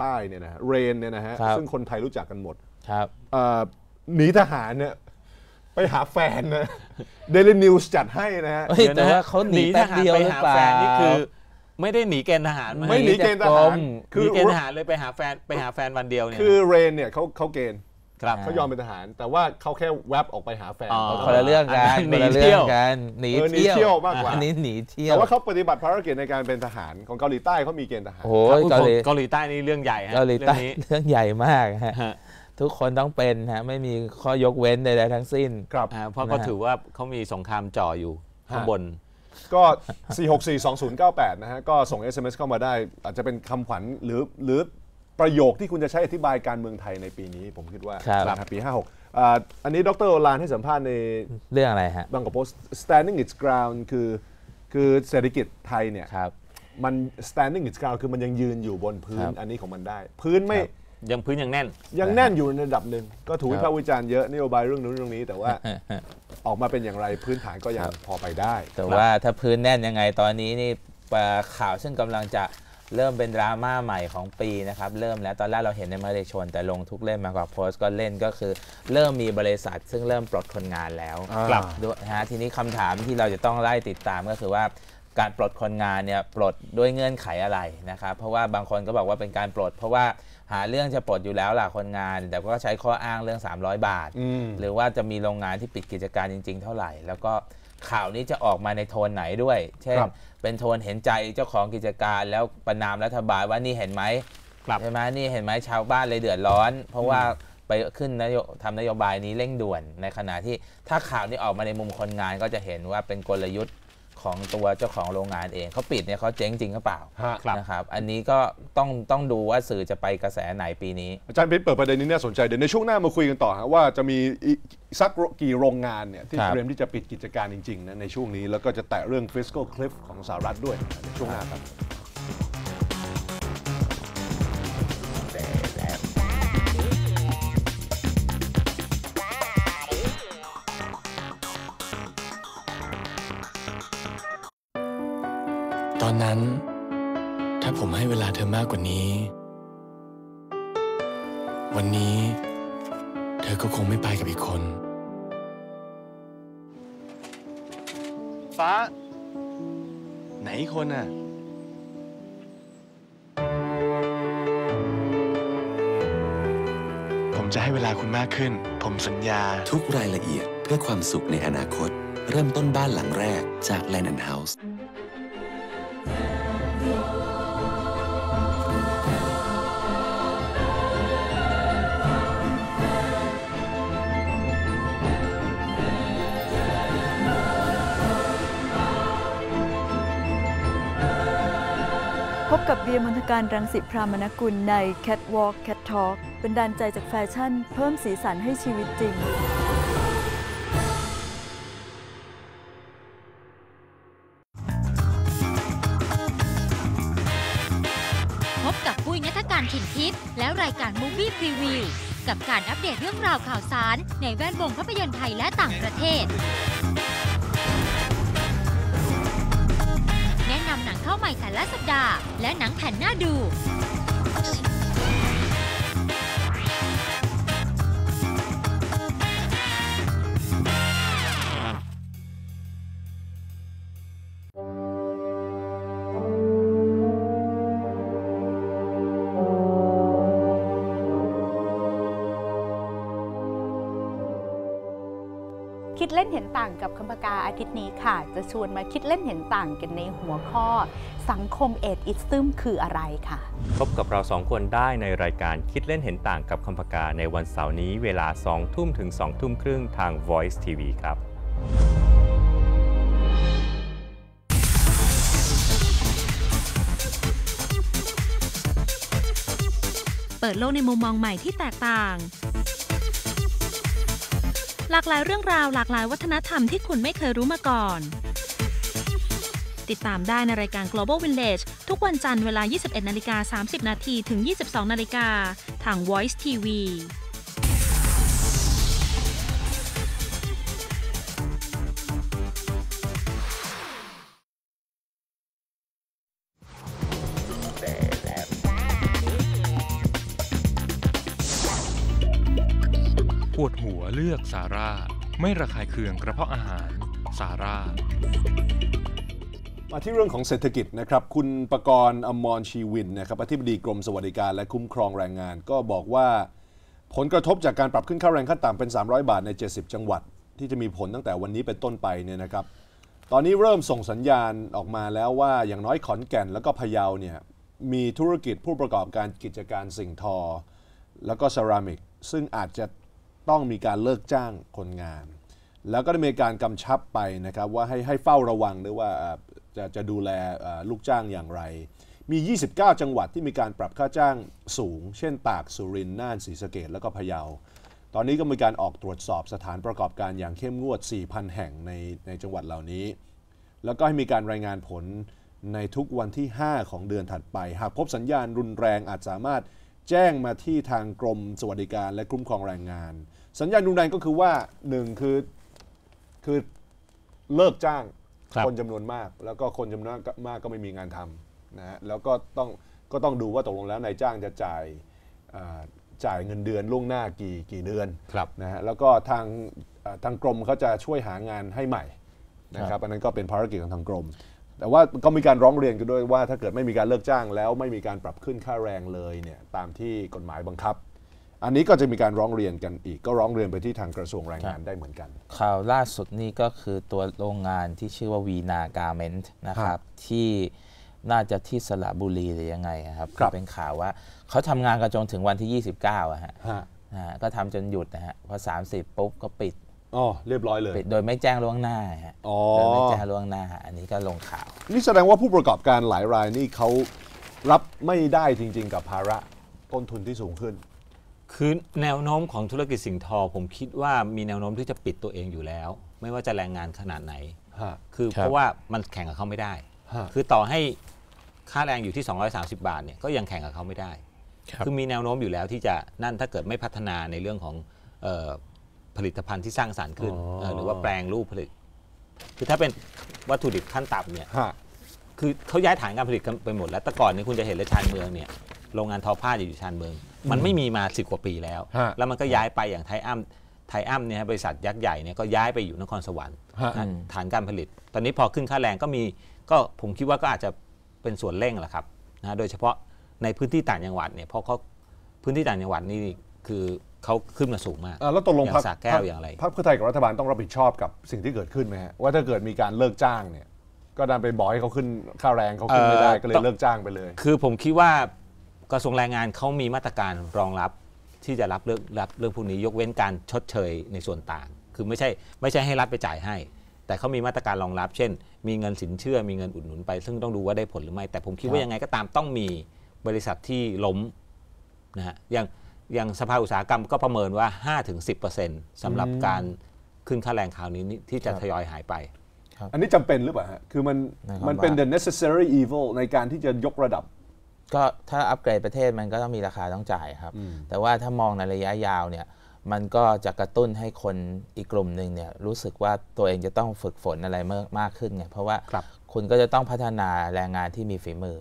ใต้เนี่ยนะเรนเนี่ยนะฮะซึ่งคนไทยรู้จักกันหมดหนีทหารเนี่ยไปหาแฟนนะเดลินิวส์จัดให้นะฮะแต่ว่าเขาหนีทหารไปหาแฟนนี่คือไม่ได้หนีเกณฑ์ทหารไม่หนีเกณฑ์ทหารคือเกณฑ์ทหารเลยไปหาแฟนวันเดียวเนี่ยคือเรนเนี่ยเขาเกณฑ์เขายอมเป็นทหารแต่ว่าเขาแค่แวบออกไปหาแฟนคนละเรื่องกันหนีเที่ยวกันหนีเที่ยวมากกว่าอันนี้หนีเที่ยวแต่ว่าเขาปฏิบัติภารกิจในการเป็นทหารของเกาหลีใต้เขามีเกณฑ์ทหารเกาหลีใต้นี่เรื่องใหญ่ฮะเกาหลีใต้เรื่องใหญ่มากฮะทุกคนต้องเป็นฮะไม่มีข้อยกเว้นใดๆทั้งสิ้นครับเพราะก็ถือว่าเขามีสงครามจ่ออยู่ข้างบนก็4642098นะฮะก็ส่ง SMS เข้ามาได้อาจจะเป็นคำขวัญหรือประโยคที่คุณจะใช้อธิบายการเมืองไทยในปีนี้ผมคิดว่าปี56 อันนี้ดร.โอฬารให้สัมภาษณ์ในเรื่องอะไรฮะบางกอกโพสต์ standing its ground คือเศรษฐกิจไทยเนี่ยมัน standing its ground คือมันยังยืนอยู่บนพื้นอันนี้ของมันได้พื้นไม่ยังพื้นยังแน่นอยู่ในระดับหนึ่งก็ถูกวิพากษ์วิจารณ์เยอะนโยบายเรื่องนู้นเรื่องนี้แต่ว่าออกมาเป็นอย่างไรพื้นฐานก็ยังพอไปได้แต่ว่าถ้าพื้นแน่นยังไงตอนนี้นี่ข่าวซึ่งกำลังจะเริ่มเป็นดราม่าใหม่ของปีนะครับเริ่มแล้วตอนแรกเราเห็นในมติชนแต่ลงทุกเล่มมากกว่าโพสต์ก็เล่นก็คือเริ่มมีบริษัทซึ่งเริ่มปลดคนงานแล้วกลับด้วยฮะทีนี้คำถามที่เราจะต้องไล่ติดตามก็คือว่าการปลดคนงานเนี่ยปลดด้วยเงื่อนไขอะไรนะครับเพราะว่าบางคนก็บอกว่าเป็นการปลดเพราะว่าหาเรื่องจะปลดอยู่แล้วล่ะคนงานแต่ก็ใช้ข้ออ้างเรื่อง300 บาทหรือว่าจะมีโรงงานที่ปิดกิจการจริงๆเท่าไหร่แล้วก็ข่าวนี้จะออกมาในโทนไหนด้วยเช่นเป็นโทนเห็นใจเจ้าของกิจการแล้วประนามรัฐบาลว่านี่เห็นไหมใช่ไหมนี่เห็นไหมชาวบ้านเลยเดือดร้อนเพราะว่าไปขึ้นนโยบายนี้เร่งด่วนในขณะที่ถ้าข่าวนี้ออกมาในมุมคนงานก็จะเห็นว่าเป็นกลยุทธ์ของตัวเจ้าของโรงงานเองเขาปิดเนี่ยเขาเจ๊งจริงหรือเปล่านะครับอันนี้ก็ต้องดูว่าสื่อจะไปกระแสไหนปีนี้อาจารย์ปิ๊ดเปิดประเด็นนี้น่าสนใจเดี๋ยวในช่วงหน้ามาคุยกันต่อฮะว่าจะมีสักกี่โรงงานเนี่ยที่เตรียมที่จะปิดกิจการจริงๆนะในช่วงนี้แล้วก็จะแตะเรื่อง fiscal cliff ของสหรัฐด้วยในช่วงหน้าครับตอนนั้นถ้าผมให้เวลาเธอมากกว่านี้วันนี้เธอก็คงไม่ไปกับอีกคนฟ้าไหนคนน่ะผมจะให้เวลาคุณมากขึ้นผมสัญญาทุกรายละเอียดเพื่อความสุขในอนาคตเริ่มต้นบ้านหลังแรกจาก Land & Houseพบกับเบียร์มณฑการรังสิพรามนกุลใน Catwalk Cat Talk เป็นดานใจจากแฟชั่นเพิ่มสีสันให้ชีวิตจริงพบกับปุ้ยณัฐการถิ่นทิพย์และรายการ Movie Preview กับการอัปเดตเรื่องราวข่าวสารในแวดวงภาพยนตร์ไทยและต่างประเทศเข้าใหม่แต่ละสัปดาห์และหนังแผ่นหน้าดูคิดเล่นเห็นต่างกับคำพกาอาทิตย์นี้ค่ะจะชวนมาคิดเล่นเห็นต่างกันในหัวข้อสังคมเอดอิสซึมคืออะไรค่ะพบกับเรา2คนได้ในรายการคิดเล่นเห็นต่างกับคำพกาในวันเสาร์นี้เวลา 20:00 น. ถึง 20:30 น. ทาง Voice TV ครับเปิดโลกในมุมมองใหม่ที่แตกต่างหลากหลายเรื่องราวหลากหลายวัฒนธรรมที่คุณไม่เคยรู้มาก่อนติดตามได้ในรายการ Global Village ทุกวันจันทร์เวลา 21:30 น. ถึง 22:00 น. ทาง Voice TV ปวดหัวเลือกซาร่าไม่ระคายเคืองกระเพาะอาหารซาร่ามาที่เรื่องของเศรษฐกิจนะครับคุณปกรณ์อมรชีวินนะครับอธิบดีกรมสวัสดิการและคุ้มครองแรงงานก็บอกว่าผลกระทบจากการปรับขึ้นค่าแรงขั้นต่ำเป็น300 บาทใน70จังหวัดที่จะมีผลตั้งแต่วันนี้เป็นต้นไปเนี่ยนะครับตอนนี้เริ่มส่งสัญญาณออกมาแล้วว่าอย่างน้อยขอนแก่นแล้วก็พะเยาเนี่ยมีธุรกิจผู้ประกอบการกิจการสิ่งทอแล้วก็เซรามิกซึ่งอาจจะต้องมีการเลิกจ้างคนงานแล้วก็ได้มีการกำชับไปนะครับว่าให้เฝ้าระวังด้วยว่าจะดูแลลูกจ้างอย่างไรมี29 จังหวัดที่มีการปรับค่าจ้างสูงเช่นตากสุรินทร์น่านศรีสะเกษแล้วก็พะเยา ตอนนี้ก็มีการออกตรวจสอบสถานประกอบการอย่างเข้มงวด 4,000 แห่งในจังหวัดเหล่านี้แล้วก็ให้มีการรายงานผลในทุกวันที่ 5 ของเดือนถัดไปหากพบสัญญาณรุนแรงอาจสามารถแจ้งมาที่ทางกรมสวัสดิการและคุ้มครองแรงงานสัญญาณรุนแรงก็คือว่า 1 คือเลิกจ้าง คนจำนวนมากแล้วก็คนจำนวนมากก็ไม่มีงานทำนะฮะแล้วก็ต้องดูว่าตกลงแล้วนายจ้างจะจ่ายเงินเดือนล่วงหน้ากี่เดือนนะฮะแล้วก็ทางกรมเขาจะช่วยหางานให้ใหม่นะครับอันนั้นก็เป็นภารกิจของทางกรมแต่ว่าก็มีการร้องเรียนกันด้วยว่าถ้าเกิดไม่มีการเลิกจ้างแล้วไม่มีการปรับขึ้นค่าแรงเลยเนี่ยตามที่กฎหมายบังคับอันนี้ก็จะมีการร้องเรียนกันอีกก็ร้องเรียนไปที่ทางกระทรวงแรงงานได้เหมือนกันข่าวล่าสุดนี่ก็คือตัวโรงงานที่ชื่อว่าวีนาการ์เมนต์นะครับที่น่าจะที่สระบุรีหรือยังไงครับเป็นข่าวว่าเขาทำงานกันจนถึงวันที่29อะฮะก็ทำจนหยุดนะฮะพอ30ปุ๊บก็ปิดอ๋อเรียบร้อยเลยปิดโดยไม่แจ้งล่วงหน้าฮะโดยไม่แจ้งล่วงหน้าอันนี้ก็ลงข่าวนี่แสดงว่าผู้ประกอบการหลายรายนี่เขารับไม่ได้จริงๆกับภาระต้นทุนที่สูงขึ้นคือแนวโน้มของธุรกิจสิ่งทอผมคิดว่ามีแนวโน้มที่จะปิดตัวเองอยู่แล้วไม่ว่าจะแรงงานขนาดไหนคือเพราะว่ามันแข่งกับเขาไม่ได้คือต่อให้ค่าแรงอยู่ที่230บาทเนี่ยก็ยังแข่งกับเขาไม่ได้คือมีแนวโน้มอยู่แล้วที่จะนั่นถ้าเกิดไม่พัฒนาในเรื่องของผลิตภัณฑ์ที่สร้างสรรค์ขึ้นหรือว่าแปลงรูปผลิตคือถ้าเป็นวัตถุดิบขั้นต่ำเนี่ยคือเขาย้ายฐานการผลิตไปหมดแล้วแต่ก่อนนี่คุณจะเห็นเลยชานเมืองเนี่ยโรงงานทอผ้าอยู่ชานเมืองมันไม่มีมา10กว่าปีแล้วแล้วมันก็ย้ายไปอย่างไทยอ้ำเนี่ยบริษัทยักษ์ใหญ่เนี่ยก็ย้ายไปอยู่นครสวรรค์ฐานการผลิตตอนนี้พอขึ้นค่าแรงก็ผมคิดว่าก็อาจจะเป็นส่วนเร่งแหละครับนะโดยเฉพาะในพื้นที่ต่างจังหวัดเนี่ยเพราะเขาพื้นที่ต่างจังหวัดนี่คือเขาขึ้นมาสูงมากแล้วตกลงพรรคสาแก้วอย่างไรพรรคเพื่อไทยกับรัฐบาลต้องรับผิดชอบกับสิ่งที่เกิดขึ้นไหมฮะว่าถ้าเกิดมีการเลิกจ้างเนี่ยก็ดันไปบอกให้เขาขึ้นค่าแรงเขาขึ้นไม่ได้ก็เลยเลิกจ้างไปเลยคือผมคิดว่ากระทรวงแรงงานเขามีมาตรการรองรับที่จะรับเรื่องพวกนี้ยกเว้นการชดเชยในส่วนต่างคือไม่ใช่ให้รัฐไปจ่ายให้แต่เขามีมาตรการรองรับเช่นมีเงินสินเชื่อมีเงินอุดหนุนไปซึ่งต้องดูว่าได้ผลหรือไม่แต่ผมคิดว่ายังไงก็ตามต้องมีบริษัทที่ล้มนะฮะอย่างสภาอุตสาหกรรมก็ประเมินว่า 5-10% สำหรับการขึ้นค่าแรงคราวนี้ที่จะทยอยหายไปอันนี้จำเป็นหรือเปล่าฮะคือมันเป็น the necessary evil ในการที่จะยกระดับก็ถ้าอัปเกรดประเทศมันก็ต้องมีราคาต้องจ่ายครับแต่ว่าถ้ามองในระยะยาวเนี่ยมันก็จะกระตุ้นให้คนอีกกลุ่มหนึ่งเนี่ยรู้สึกว่าตัวเองจะต้องฝึกฝนอะไรมากขึ้นไงเพราะว่า คุณก็จะต้องพัฒนาแรงงานที่มีฝีมือ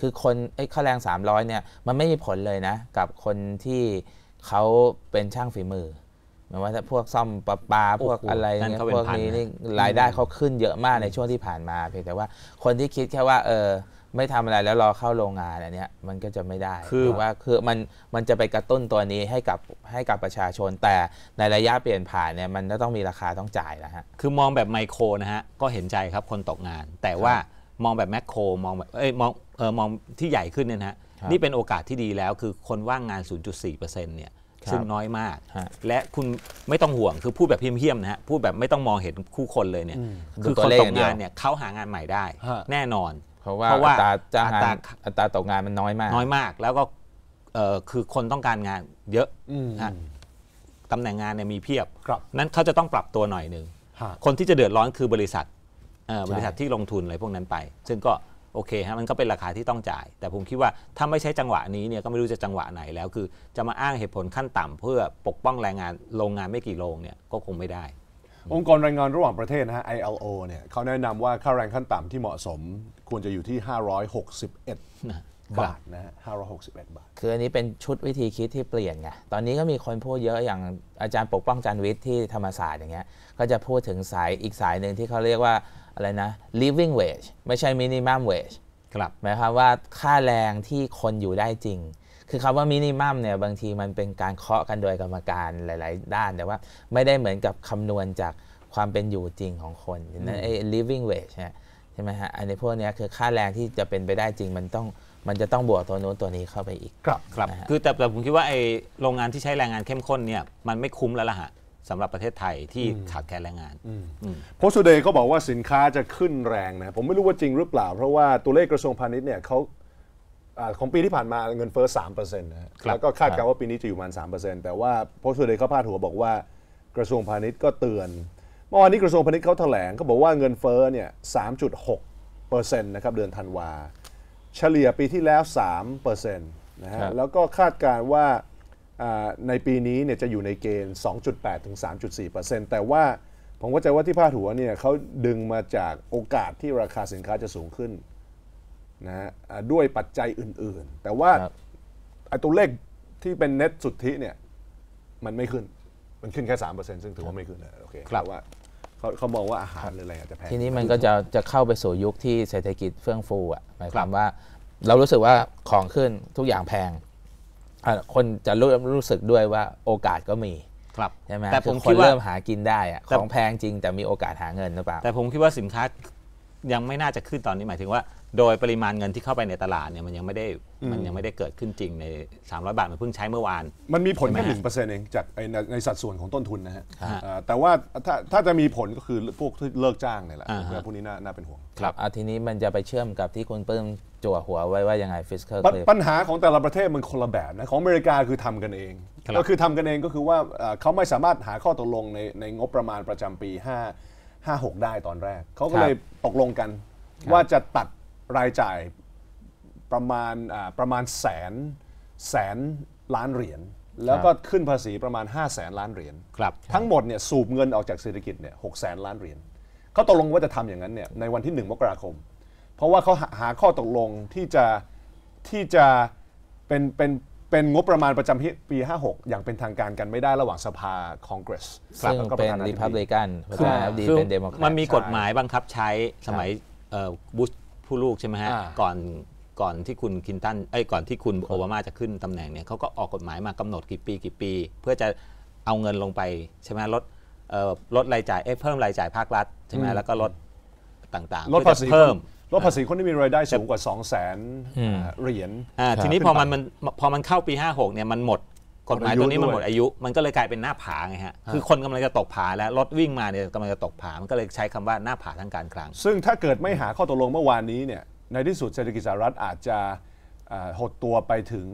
คือคนค่าแรง300เนี่ยมันไม่มีผลเลยนะกับคนที่เขาเป็นช่างฝีมือหมายว่าพวกซ่อมประปาพวกอะไรเนี่ยพวกนี้นี่รายได้เขาขึ้นเยอะมากในช่วงที่ผ่านมาเพียงแต่ว่าคนที่คิดแค่ว่าไม่ทำอะไรแล้วรอเข้าโรงงานอันนี้มันก็จะไม่ได้คือว่าคือมันจะไปกระตุ้นตัวนี้ให้กับประชาชนแต่ในระยะเปลี่ยนผ่านเนี่ยมันก็ต้องมีราคาต้องจ่ายนะฮะคือมองแบบไมโครนะฮะก็เห็นใจครับคนตกงานแต่ว่ามองแบบแมคโครมองแบบมองที่ใหญ่ขึ้นเนี่ยฮะนี่เป็นโอกาสที่ดีแล้วคือคนว่างงาน 0.4% เนี่ยซึ่งน้อยมากและคุณไม่ต้องห่วงคือพูดแบบเพี้ยมๆนะฮะพูดแบบไม่ต้องมองเห็นคู่คนเลยเนี่ยคือคนตกงานเนี่ยเขาหางานใหม่ได้แน่นอนเพราะว่าอัตราตกงานมันน้อยมากแล้วก็คือคนต้องการงานเยอะนะตำแหน่งงานเนี่ยมีเพียบนั้นเขาจะต้องปรับตัวหน่อยหนึ่งคนที่จะเดือดร้อนคือบริษัทที่ลงทุนอะไรพวกนั้นไปซึ่งก็โอเคฮะมันก็เป็นราคาที่ต้องจ่ายแต่ผมคิดว่าถ้าไม่ใช่จังหวะนี้เนี่ยก็ไม่รู้จะจังหวะไหนแล้วคือจะมาอ้างเหตุผลขั้นต่ำเพื่อปกป้องแรงงานโรงงานไม่กี่โรงเนี่ยก็คงไม่ได้องค์กรแรงงานระหว่างประเทศนะฮะ ILO เนี่ยเขาแนะนำว่าค่าแรงขั้นต่ำที่เหมาะสมควรจะอยู่ที่561บาทนะฮะ561บาทคืออันนี้เป็นชุดวิธีคิดที่เปลี่ยนไงตอนนี้ก็มีคนพูดเยอะอย่างอาจารย์ปกป้องจันทร์วิทย์ที่ธรรมศาสตร์อย่างเงี้ยก็จะพูดถึงสายอีกสายหนึ่งที่เขาเรียกว่าอะไรนะ living wage ไม่ใช่ minimum wage ครับหมายความว่าค่าแรงที่คนอยู่ได้จริงคือคำว่ามินิมัมเนี่ยบางทีมันเป็นการเคาะกันโดยกรรมการหลายๆด้านแต่ว่าไม่ได้เหมือนกับคำนวณจากความเป็นอยู่จริงของคนนั่นไอ้ living wage ใช่ไหมฮะอันนี้พวกนี้คือค่าแรงที่จะเป็นไปได้จริงมันจะต้องบวกตัวโน้นตัวนี้เข้าไปอีกครับคือแต่ผมคิดว่าไอ้โรงงานที่ใช้แรงงานเข้มข้นเนี่ยมันไม่คุ้มแล้วล่ะฮะสำหรับประเทศไทยที่ขาดแคลนแรงงานโพสต์เดย์เขาบอกว่าสินค้าจะขึ้นแรงนะผมไม่รู้ว่าจริงหรือเปล่าเพราะว่าตัวเลขกระทรวงพาณิชย์เนี่ยเขา ของปีที่ผ่านมาเงินเฟ้อ 3% นะแล้วก็คาดการณ์ว่าปีนี้จะอยู่ประมาณ 3% แต่ว่าโพสต์เลยเขาพาดหัวบอกว่ากระทรวงพาณิชย์ก็เตือนเมื่อวานนี้กระทรวงพาณิชย์เขาแถลงเขาบอกว่าเงินเฟ้อเนี่ย 3.6% นะครับเดือนธันวาเฉลี่ยปีที่แล้ว 3% นะฮะแล้วก็คาดการณ์ว่าในปีนี้เนี่ยจะอยู่ในเกณฑ์ 2.8 ถึง 3.4% แต่ว่าผมเข้าใจว่าที่พาดหัวเนี่ยเขาดึงมาจากโอกาสที่ราคาสินค้าจะสูงขึ้นนะฮะด้วยปัจจัยอื่นๆแต่ว่าตัวเลขที่เป็นเน็ตสุทธิเนี่ยมันไม่ขึ้นมันขึ้นแค่ 3% ซึ่งถือว่าไม่ขึ้นโอเคครับว่าเขามองว่าอาหารหรืออะไรอาจจะแพงทีนี้มันก็จะเข้าไปสู่ยุคที่เศรษฐกิจเฟื่องฟูอ่ะหมายความว่าเรารู้สึกว่าของขึ้นทุกอย่างแพงคนจะรู้สึกด้วยว่าโอกาสก็มีครับใช่ไหมแต่ผมคิดว่าเริ่มหากินได้อะของแพงจริงแต่มีโอกาสหาเงินหรือเปล่าแต่ผมคิดว่าสินค้ายังไม่น่าจะขึ้นตอนนี้หมายถึงว่าโดยปริมาณเงินที่เข้าไปในตลาดเนี่ยมันยังไม่ได้เกิดขึ้นจริงใน300บาทมันเพิ่งใช้เมื่อวานมันมีผลแค่ 1% เองจากในสัดส่วนของต้นทุนนะฮะแต่ว่าถ้าจะมีผลก็คือพวกที่เลิกจ้างนี่แหละพวกนี้น่าเป็นห่วงครับทีนี้มันจะไปเชื่อมกับที่คุณปลื้มจั่วหัวไว้ว่ายังไง fiscal ปัญหาของแต่ละประเทศมันคนละแบบนะของอเมริกาคือทำกันเองก็คือทำกันเองก็คือว่าเขาไม่สามารถหาข้อตกลงในงบประมาณประจำปี5-6ได้ตอนแรกเขาก็เลยตกลงกันว่าจะตัดรายจ่ายประมาณแสนล้านเหรียญแล้วก็ขึ้นภาษีประมาณ5แสนล้านเหรียญทั้งหมดเนี่ยสูบเงินออกจากเศรษฐกิจเนี่ย6แสนล้านเหรียญเขาตกลงว่าจะทำอย่างนั้นเนี่ยในวันที่1 มกราคมเพราะว่าเขาหาข้อตกลงที่จะเป็นงบประมาณประจำปี56อย่างเป็นทางการกันไม่ได้ระหว่างสภาคอนเกรสซึ่งเป็นรีพับลิกันเป็นเดโมแครตมันมีกฎหมายบังคับใช้สมัยบุชผู้ลูกใช่ไหมฮะก่อนที่คุณคลินตันก่อนที่คุณโอบามาจะขึ้นตำแหน่งเนี่ยเขาก็ออกกฎหมายมากำหนดกี่ปีเพื่อจะเอาเงินลงไปใช่ไหมลดรายจ่ายเพิ่มรายจ่ายภาครัฐใช่ไหมแล้วก็ลดต่างๆลดภาษีเพิ่มลดภาษีคนที่มีรายได้สูงกว่า 200,000 เหรียญทีนี้พอมันเข้าปี56เนี่ยมันหมดกฎหมายตัวนี้มันหมดอายุมันก็เลยกลายเป็นหน้าผาไงฮะคือคนกำลังจะตกผาแล้วรถวิ่งมาเนี่ยกำลังจะตกผามันก็เลยใช้คำว่าหน้าผาทางการคลังซึ่งถ้าเกิดไม่หาข้อตกลงเมื่อวานนี้เนี่ยในที่สุดเศรษฐกิจสหรัฐอาจจะหดตัวไปถึง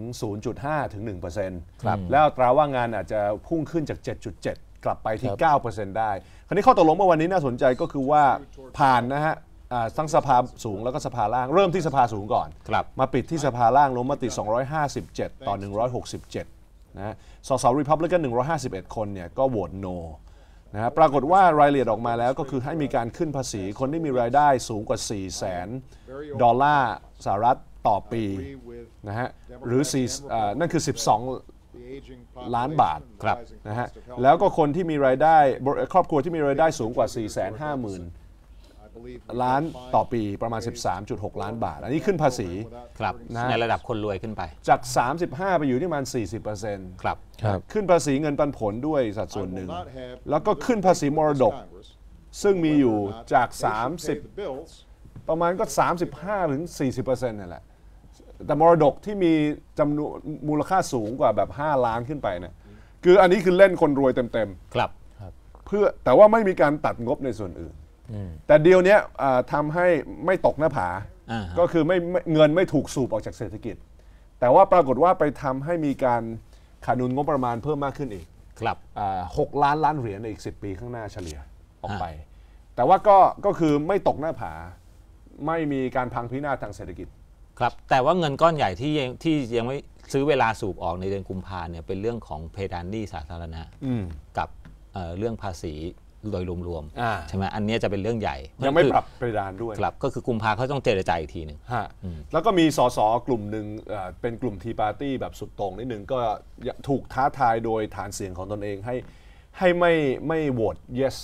0.5 ถึง 1% ครับแล้วอัตราว่างงานอาจจะพุ่งขึ้นจาก 7.7 กลับไปที่ 9% ได้คราวนี้ข้อตกลงเมื่อวานนี้น่าสนใจก็คือว่าผ่านนะฮะทั้งสภาสูงแล้วก็สภาล่างเริ่มที่สภาสูงก่อนมาปิดที่สภาล่างลงมติ257ต่อ167นะสสรีพับลิกัน151คนเนี่ยก็โหวตโนนะปรากฏว่ารายละเอียดออกมาแล้วก็คือให้มีการขึ้นภาษีคนที่มีรายได้สูงกว่า$400,000สหรัฐต่อปีนะฮะหรือนั่นคือ12ล้านบาทครับนะฮะแล้วก็คนที่มีรายได้ครอบครัวที่มีรายได้สูงกว่า450,000ล้านต่อปีประมาณ 13.6 ล้านบาทอันนี้ขึ้นภาษีครับในระดับคนรวยขึ้นไปจาก 35% ไปอยู่ที่ประมาณ 40% ครับขึ้นภาษีเงินปันผลด้วยสัดส่วนหนึ่งแล้วก็ขึ้นภาษีมรดกซึ่งมีอยู่จาก30ประมาณก็ 35 ถึง 40% นั่นแหละแต่มรดกที่มีจำนวนมูลค่าสูงกว่าแบบ5ล้านขึ้นไปเนี่ยคืออันนี้คือเล่นคนรวยเต็มๆครับเพื่อแต่ว่าไม่มีการตัดงบในส่วนอื่นแต่เดียวนี้ทำให้ไม่ตกหน้าผาก็คือไม่เงินไม่ถูกสูบออกจากเศรษฐกิจแต่ว่าปรากฏว่าไปทำให้มีการขาดดุลงบประมาณเพิ่มมากขึ้นอีกครับ6 ล้านล้านเหรียญในอีก10 ปีข้างหน้าเฉลี่ยออกไปแต่ว่าก็คือไม่ตกหน้าผาไม่มีการพังพินาศทางเศรษฐกิจครับแต่ว่าเงินก้อนใหญ่ที่ยังไม่ซื้อเวลาสูบออกในเดือนกุมภาเนี่ยเป็นเรื่องของเพดานหนี้สาธารณะกับเรื่องภาษีโดยรวมๆใช่ไหมอันนี้จะเป็นเรื่องใหญ่ยังไม่ปรับเพดานด้วยครับก็คือกุมภาเขาต้องเจรจาอีกทีหนึ่งแล้วก็มีส.ส.กลุ่มหนึ่งเป็นกลุ่มทีปาร์ตี้แบบสุดโต่งนิดนึงก็ถูกท้าทายโดยฐานเสียงของตนเองให้ไม่โหวต yes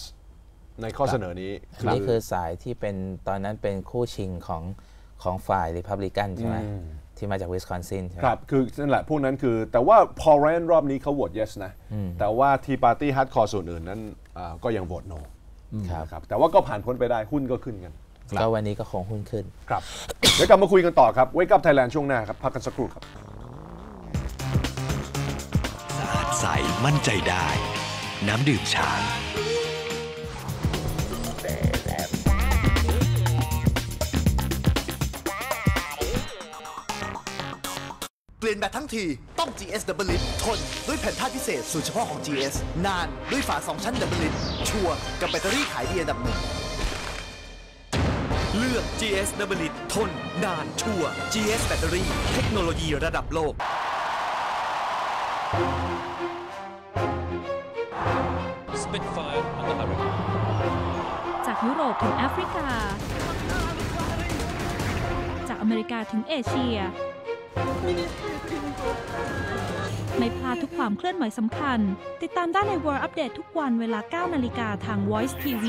ในข้อเสนอนี้นี่คือสายที่เป็นตอนนั้นเป็นคู่ชิงของฝ่ายรีพับลิกันใช่ไหมที่มาจากวิสคอนซินครับคือนั่นแหละพวกนั้นคือแต่ว่าพอไรอันรอบนี้เขาโหวต yes นะแต่ว่าทีปาร์ตี้ฮาร์ดคอร์ส่วนอื่นนั้นก็ยังโหวต no ครับแต่ว่าก็ผ่านพ้นไปได้หุ้นก็ขึ้นกันแล้ววันนี้ก็ของหุ้นขึ้นครับเดี๋ยวกลับมาคุยกันต่อครับ Wake Up Thailand ช่วงหน้าครับพักกันสักครู่ครับสะอาดใสมั่นใจได้น้ำดื่มช้าง เปลี่ยนแบตทั้งทีต้อง GS W Lithon ทนด้วยแผ่นธาตุพิเศษสูตรเฉพาะของ GS นานด้วยฝา2ชั้น W Lithon ชัวร์กับแบตเตอรี่ขายดีอันดับหนึ่งเลือก GS W Lithon ทนนานชัวร์ GS แบตเตอรี่เทคโนโลยีระดับโลกจากยุโรปถึงแอฟริกาจากอเมริกาถึงเอเชียไม่พลาดทุกความเคลื่อนไหวสำคัญติดตามได้ใน World Update ทุกวันเวลา 9 นาฬิกาทาง Voice TV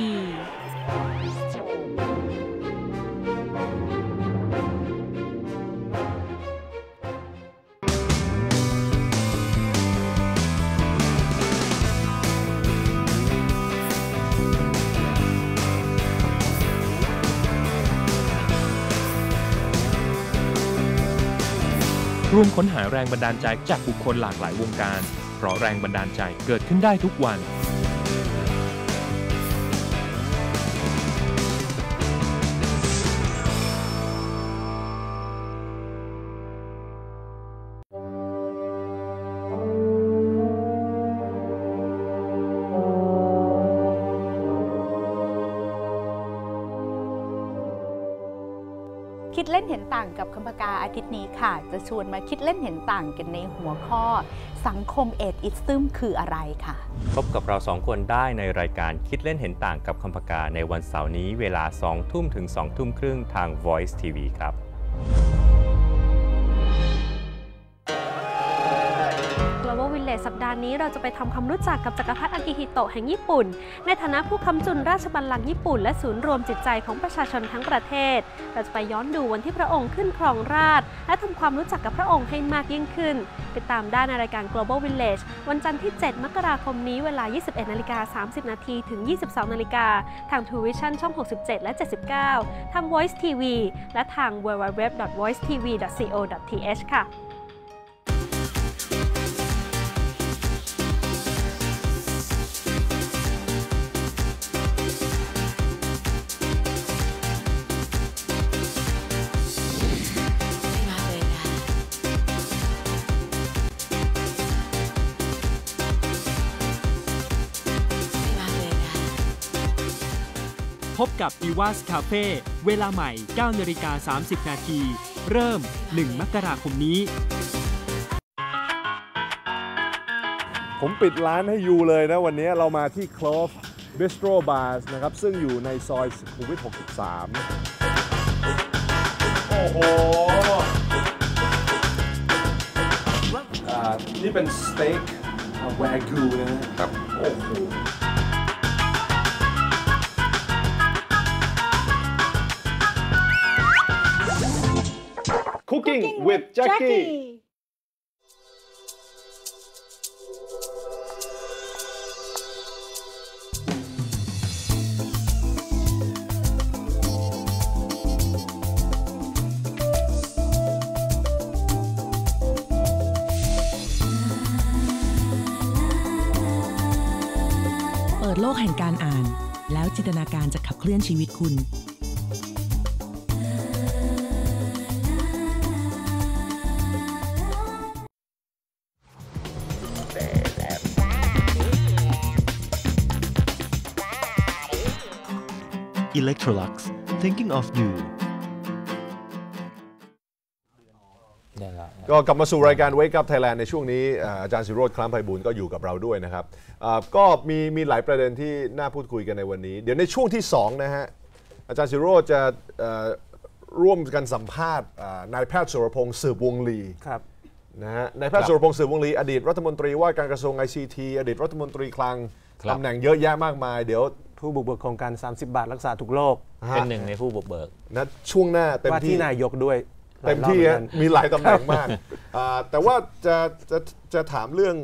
ร่วมค้นหาแรงบันดาลใจจากบุคคลหลากหลายวงการเพราะแรงบันดาลใจเกิดขึ้นได้ทุกวันคิดเล่นเห็นต่างกับคำพกาอาทิตย์นี้ค่ะจะชวนมาคิดเล่นเห็นต่างกันในหัวข้อสังคมเอทิสซึมคืออะไรค่ะพบกับเรา2คนได้ในรายการคิดเล่นเห็นต่างกับคำพกาในวันเสาร์นี้เวลา 20:00 น. ถึง 20:30 น. ทาง Voice TV ครับGlobal Village สัปดาห์นี้เราจะไปทำความรู้จักกับจักรพรรดิอากิฮิโตะแห่งญี่ปุ่นในฐานะผู้ค้ำจุนราชบัลลังก์ญี่ปุ่นและศูนย์รวมจิตใจของประชาชนทั้งประเทศเราจะไปย้อนดูวันที่พระองค์ขึ้นครองราชและทำความรู้จักกับพระองค์ให้มากยิ่งขึ้นติดตามได้ในรายการ Global Village วันจันทร์ที่ 7 มกราคมนี้เวลา 21:30 น. ถึง 22:00 น. ทาง Television ช่อง 67 และ 79 ทาง Voice TV และทาง www.voicetv.co.th ค่ะพบกับอีวาสคาเฟ่เวลาใหม่ 9:30 นาทีเริ่ม 1 มกราคมนี้ผมปิดร้านให้ยูเลยนะวันนี้เรามาที่คลอฟบิสโตรบาร์นะครับซึ่งอยู่ในซอยสุขุมวิท 63 โอ้โหนี่เป็นสเต็กวากิวนะครับโอ้โหCooking with Jackie เปิดโลกแห่งการอ่านแล้วจินตนาการจะขับเคลื่อนชีวิตคุณElectrolux thinking of you ก็กลับมาสู่รายการ Wake Up Thailand ในช่วงนี้อาจารย์ศิโรจน์คล้ำไพบูลย์ก็อยู่กับเราด้วยนะครับก็มีหลายประเด็นที่น่าพูดคุยกันในวันนี้เดี๋ยวในช่วงที่2นะฮะอาจารย์ศิโรจน์จะร่วมกันสัมภาษณ์นายแพทย์สุรพงษ์สืบวงลีนะฮะนายแพทย์สุรพงษ์สืบวงลีอดีตรัฐมนตรีว่าการกระทรวง ICT อดีตรัฐมนตรีคลังตำแหน่งเยอะแยะมากมายเดี๋ยวผู้บุกเบิกโครงการ30บาทรักษาทุกโรคเป็นหนึ่งในผู้บุกเบิกนะช่วงหน้าเต็มที่นายกด้วยเต็มที่มีหลายตำแหน่งมากแต่ว่าจะถามเรื่อง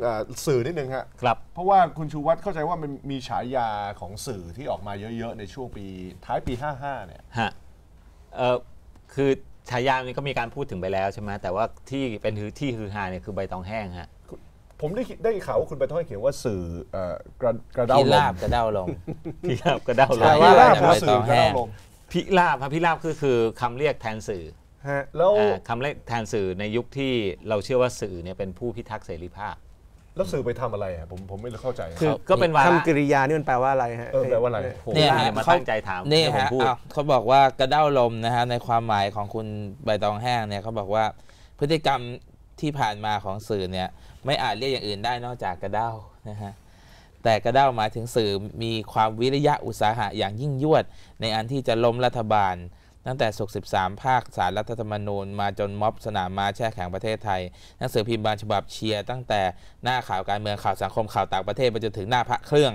สื่อนิดนึงครับเพราะว่าคุณชูวัฒน์เข้าใจว่ามันมีฉายาของสื่อที่ออกมาเยอะๆในช่วงปีท้ายปี55เนี่ยคือฉายานี้ก็มีการพูดถึงไปแล้วใช่ไหมแต่ว่าที่เป็นที่ฮือฮาเนี่ยคือใบตองแห้งฮะผมได้ข่าวว่าคุณไปท่องเขียนว่าสื่อกระเด้าลงพิราบกระเด้าลงพิราบกระเด้าลงพิราบคือคำเรียกแทนสื่อ แล้วคำแรกแทนสื่อในยุคที่เราเชื่อว่าสื่อเนี่ยเป็นผู้พิทักษ์เสรีภาพแล้วสื่อไปทำอะไรอ่ะผมไม่เข้าใจคือก็เป็นว่าคำกริยานี่มันแปลว่าอะไรฮะแปลว่าอะไรเนี่ยมาตั้งใจถามนี่ฮะเขาบอกว่ากระเด้าลมนะฮะในความหมายของคุณใบตองแห้งเนี่ยเขาบอกว่าพฤติกรรมที่ผ่านมาของสื่อเนี่ยไม่อาจเรียกอย่างอื่นได้นอกจากกระเด้านะฮะแต่กระเด้าหมายถึงสื่อมีความวิริยะอุตสาหะอย่างยิ่งยวดในอันที่จะล้มรัฐบาลตั้งแต่ศุกร์13ภาคศาลรัฐธรรมนูญมาจนม็อบสนามมาแช่แข็งประเทศไทยหนังสือพิมพ์บางฉบับเชียร์ตั้งแต่หน้าข่าวการเมืองข่าวสังคมข่าวต่างประเทศไปจนถึงหน้าพระเครื่อง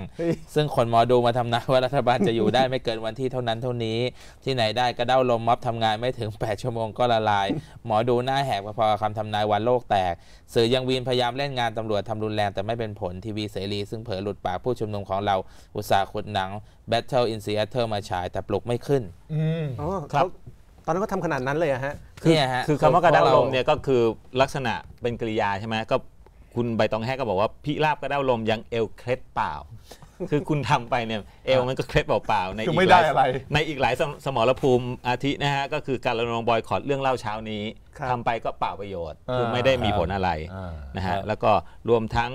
ซึ่งคนมอดูมาทำนายว่ารัฐบาลจะอยู่ได้ ไม่เกินวันที่เท่านั้นเท่านี้ที่ไหนได้กระเด้าลมม็อบทำงานไม่ถึง8ชั่วโมงก็ละลาย หมอดูหน้าแหกพอคำทำนายวันโลกแตกสื่อยังวีนพยายามเล่นงานตำรวจทำรุนแรงแต่ไม่เป็นผลทีวีเสรีซึ่งเผลอหลุดปากผู้ชุมนุมของเราอุตส่าห์ขุดหนังBattle in Seattle มาฉายแต่ปลุกไม่ขึ้นอ๋อครับตอนนั้นก็ทำขนาดนั้นเลยอะฮะคือคำว่ากระเด้าลมเนี่ยก็คือลักษณะเป็นกริยาใช่ไหมก็คุณใบตองแห้งก็บอกว่าพิราบกระเด้าลมยังเอวเคล็ดเปล่าคือคุณทำไปเนี่ยเอวมันก็เคล็ดเปล่าๆในอีกหลายสมรภูมิอาทินะฮะก็คือการรณรงค์บอยคอตเรื่องเล่าเช้านี้ทำไปก็เปล่าประโยชน์คือไม่ได้มีผลอะไรนะฮะแล้วก็รวมทั้ง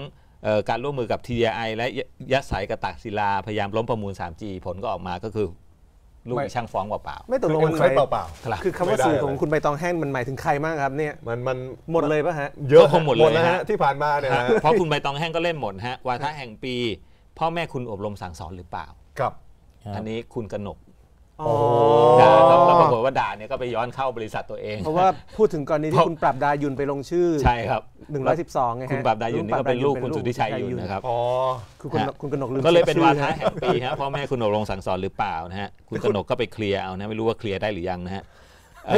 การร่วมมือกับ T.I. และยัดสายกระตักศิลาพยายามล้มประมูล 3G ผลก็ออกมาก็คือลูกช่างฟ้องเปล่าๆไม่ตกลงมันใครเปล่าๆคือคำว่าสื่อของคุณใบตองแห้งมันหมายถึงใครมากครับเนี่ยมันหมดเลยป่ะฮะเยอะหมดเลยนะฮะที่ผ่านมาเนี่ยเพราะคุณใบตองแห้งก็เล่นหมดฮะวาทะแห่งปีพ่อแม่คุณอบรมสั่งสอนหรือเปล่าครับอันนี้คุณกนกด่าแล้วปรากฏว่าด่าเนี่ยก็ไปย้อนเข้าบริษัทตัวเองเพราะว่าพูดถึงกรณีที่คุณปราบดายุนไปลงชื่อใช่ครับ112ไงฮะคุณปราบดายุนนี่ก็เป็นลูกคุณสุทธิชัยยุนนะครับอ๋อคือคุณกนกลืมก็เลยเป็นวาทะแห่งปีฮะพ่อแม่คุณอบรมสั่งสอนหรือเปล่านะฮะคุณกนกก็ไปเคลียร์เอานะไม่รู้ว่าเคลียร์ได้หรือยังนะฮะ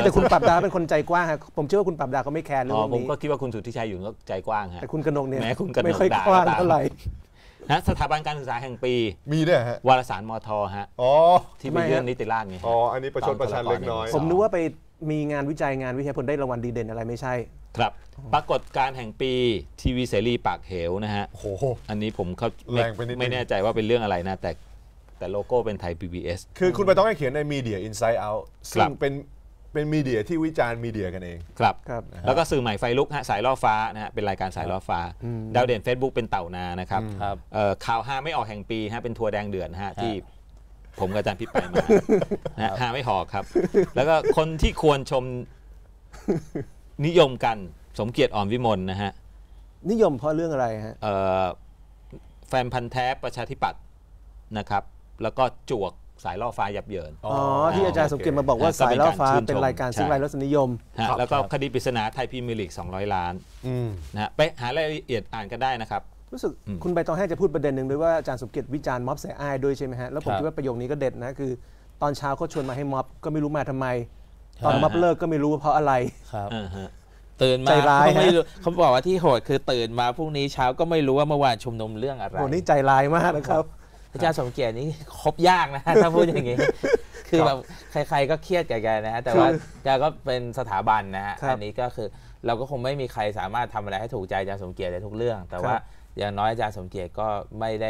แต่คุณปราบดาเป็นคนใจกว้างฮะผมเชื่อว่าคุณปราบดาเขาไม่แคร์เรื่องนี้ผมก็คิดว่าคุณสุทธิชัยยุนก็ใจกว้างฮะแต่คุณกนกเนี่ยไม่ค่อยกว้างเท่าไหร่นะสถาบันการศึกษาแห่งปีมีด้วยฮะวารสารมท.ฮะที่ไปเยื่อนนิติราษฎร์ไงอ๋ออันนี้ประชดประชันเล็กน้อยผมนึกว่าไปมีงานวิจัยงานวิทยาผลได้รางวัลดีเด่นอะไรไม่ใช่ครับปรากฏการแห่งปีทีวีเสรีปากเหวนะฮะโอ้อันนี้ผมเขาไม่แน่ใจว่าเป็นเรื่องอะไรนะแต่โลโก้เป็นไทย PBS คือคุณไปต้องให้เขียนใน Media Inside Out ซึ่งเป็นมีเดียที่วิจารณ์มีเดียกันเองครับแล้วก็สื่อใหม่ไฟลุกฮะสายล่อฟ้านะฮะเป็นรายการสายล่อฟ้าดาวเด่น Facebook เป็นเต่านานะครับข่าวฮาไม่ออกแห่งปีฮะเป็นทัวร์แดงเดือดฮะที่ผมกับอาจารย์พิพไปมานะฮาไม่หอกครับแล้วก็คนที่ควรชมนิยมกันสมเกียรติอ่อนวิมลนะฮะนิยมเพราะเรื่องอะไรฮะแฟนพันธ์แท้ประชาธิปัตย์นะครับแล้วก็จวกสายล่อฟ้ายับเยินอ๋อที่อาจารย์สมเกียรติมาบอกว่าสายล่อฟ้าเป็นรายการซึ่งไร้รสนิยมแล้วก็คดีปริศนาไทยพรีเมียร์ลีก200 ล้านนะไปหารายละเอียดอ่านกันได้นะครับรู้สึกคุณใบตองแห้งจะพูดประเด็นหนึ่งด้วยว่าอาจารย์สมเกียรติวิจารณ์ม็อบเสียอายด้วยใช่ไหมฮะแล้วผมคิดว่าประโยคนี้ก็เด็ดนะคือตอนเช้าเขาชวนมาให้ม็อบก็ไม่รู้มาทำไมตอนม็อบเลิกก็ไม่รู้เพราะอะไรครับตื่นมาเขาบอกว่าที่โหดคือตื่นมาพรุ่งนี้เช้าก็ไม่รู้ว่าเมื่อวานชุมนุมเรื่องอะไรโหนี่ใจร้ายมากนะครับอาจารย์สมเกียรตินี่คบยากนะถ้าพูดอย่างนี้คือแบบใครๆก็เครียดแกนะฮะแต่ว่าแกก็เป็นสถาบันนะฮะอันนี้ก็คือเราก็คงไม่มีใครสามารถทำอะไรให้ถูกใจอาจารย์สมเกียรติในทุกเรื่องแต่ว่าอย่างน้อยอาจารย์สมเกียรติก็ไม่ไ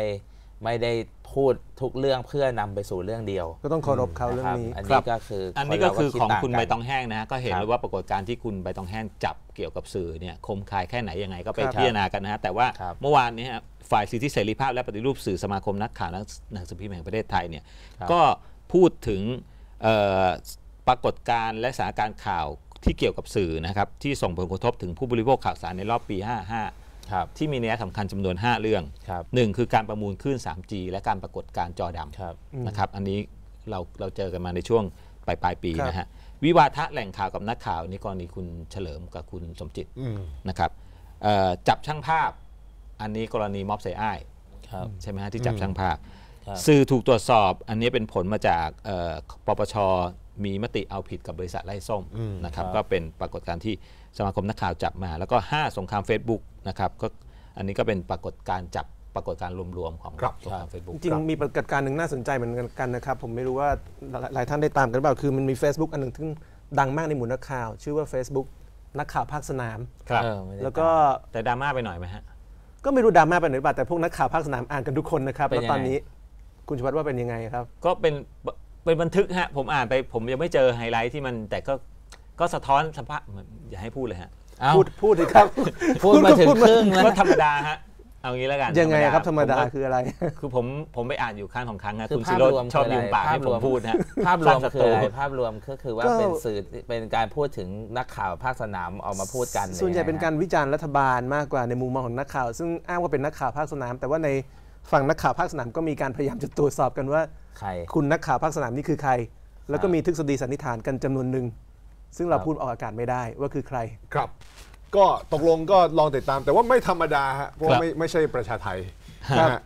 ด้พูดทุกเรื่องเพื่อนำไปสู่เรื่องเดียวก็ต้องเคารพเขาเรื่องนี้อันนี้ก็คือของคุณใบตองแห้งนะก็เห็นเลยว่าปรากฏการณ์ที่คุณใบตองแห้งจับเกี่ยวกับสื่อเนี่ยคมคายแค่ไหนยังไงก็ไปพิจารณากันนะฮะแต่ว่าเมื่อวานนี้ครับฝ่ายสิทธิเสรีภาพและปฏิรูปสื่อสมาคมนักข่าวและหนังสือพิมพ์แห่งประเทศไทยเนี่ยก็พูดถึงปรากฏการณ์และสถานการณ์ข่าวที่เกี่ยวกับสื่อนะครับที่ส่งผลกระทบถึงผู้บริโภคข่าวสารในรอบปี 55 ที่มีนัยสำคัญจำนวน 5 เรื่อง 1 คือการประมูลคลื่น 3G และการปรากฏการณ์จอดำนะครับอันนี้เราเจอกันมาในช่วงปลายปีนะฮะวิวาทะแหล่งข่าวกับนักข่าวนี่กรณีคุณเฉลิมกับคุณสมจิตนะครับจับช่างภาพอันนี้กรณีม็อบเสียอ้ายใช่ไหมฮะที่จับช่างภาพสื่อถูกตรวจสอบอันนี้เป็นผลมาจากปปช.มีมติเอาผิดกับบริษัทไล่ส้มนะครับก็เป็นปรากฏการณ์ที่สมาคมนักข่าวจับมาแล้วก็5สงคราม Facebook นะครับก็อันนี้ก็เป็นปรากฏการณ์จับปรากฏการณ์รวมๆของสงคราม Facebook จริงมีปรากฏการณ์หนึ่งน่าสนใจเหมือนกันนะครับผมไม่รู้ว่าหลายท่านได้ตามกันหรือเปล่าคือมันมี Facebook อันหนึ่งที่ดังมากในหมู่นักข่าวชื่อว่า Facebook นักข่าวภาคสนามแล้วก็แต่ดราม่าไปหน่อยไหมฮะก็ไม่รู้ดราม่าไปหรือเปล่าแต่พวกนักข่าวภาคสนามอ่านกันทุกคนนะครับแล้วตอนนี้คุณชวัฒน์ว่าเป็นยังไงครับก็เป็นบันทึกฮะผมอ่านไปผมยังไม่เจอไฮไลท์ที่มันแต่ก็ ก็สะท้อนสภาพอย่าให้พูดเลยฮะพูดเลยครับพูดมาถึงครึ่งแล้วก็ธรรมดาฮะเอางี้แล้วกันยังไงครับธรรมดาคืออะไรคือผมไปอ่านอยู่ครั้งของครั้งนะคุณศิโรจน์ชอบยืมปากให้ผมพูดนะภาพรวมคืออะไรภาพรวมก็คือว่าเป็นสื่อเป็นการพูดถึงนักข่าวภาคสนามออกมาพูดกันส่วนใหญ่เป็นการวิจารณ์รัฐบาลมากกว่าในมุมมองของนักข่าวซึ่งอ้างว่าเป็นนักข่าวภาคสนามแต่ว่าในฝั่งนักข่าวภาคสนามก็มีการพยายามจะตรวจสอบกันว่าใครคุณนักข่าวภาคสนามนี่คือใครแล้วก็มีทฤษฎีสันนิษฐานกันจำนวนหนึ่งซึ่งเราพูดออกอากาศไม่ได้ว่าคือใครครับก็ตกลงก็ลองติดตามแต่ว่าไม่ธรรมดาฮะเพราะไม่ใช่ประชาไทยนะฮะ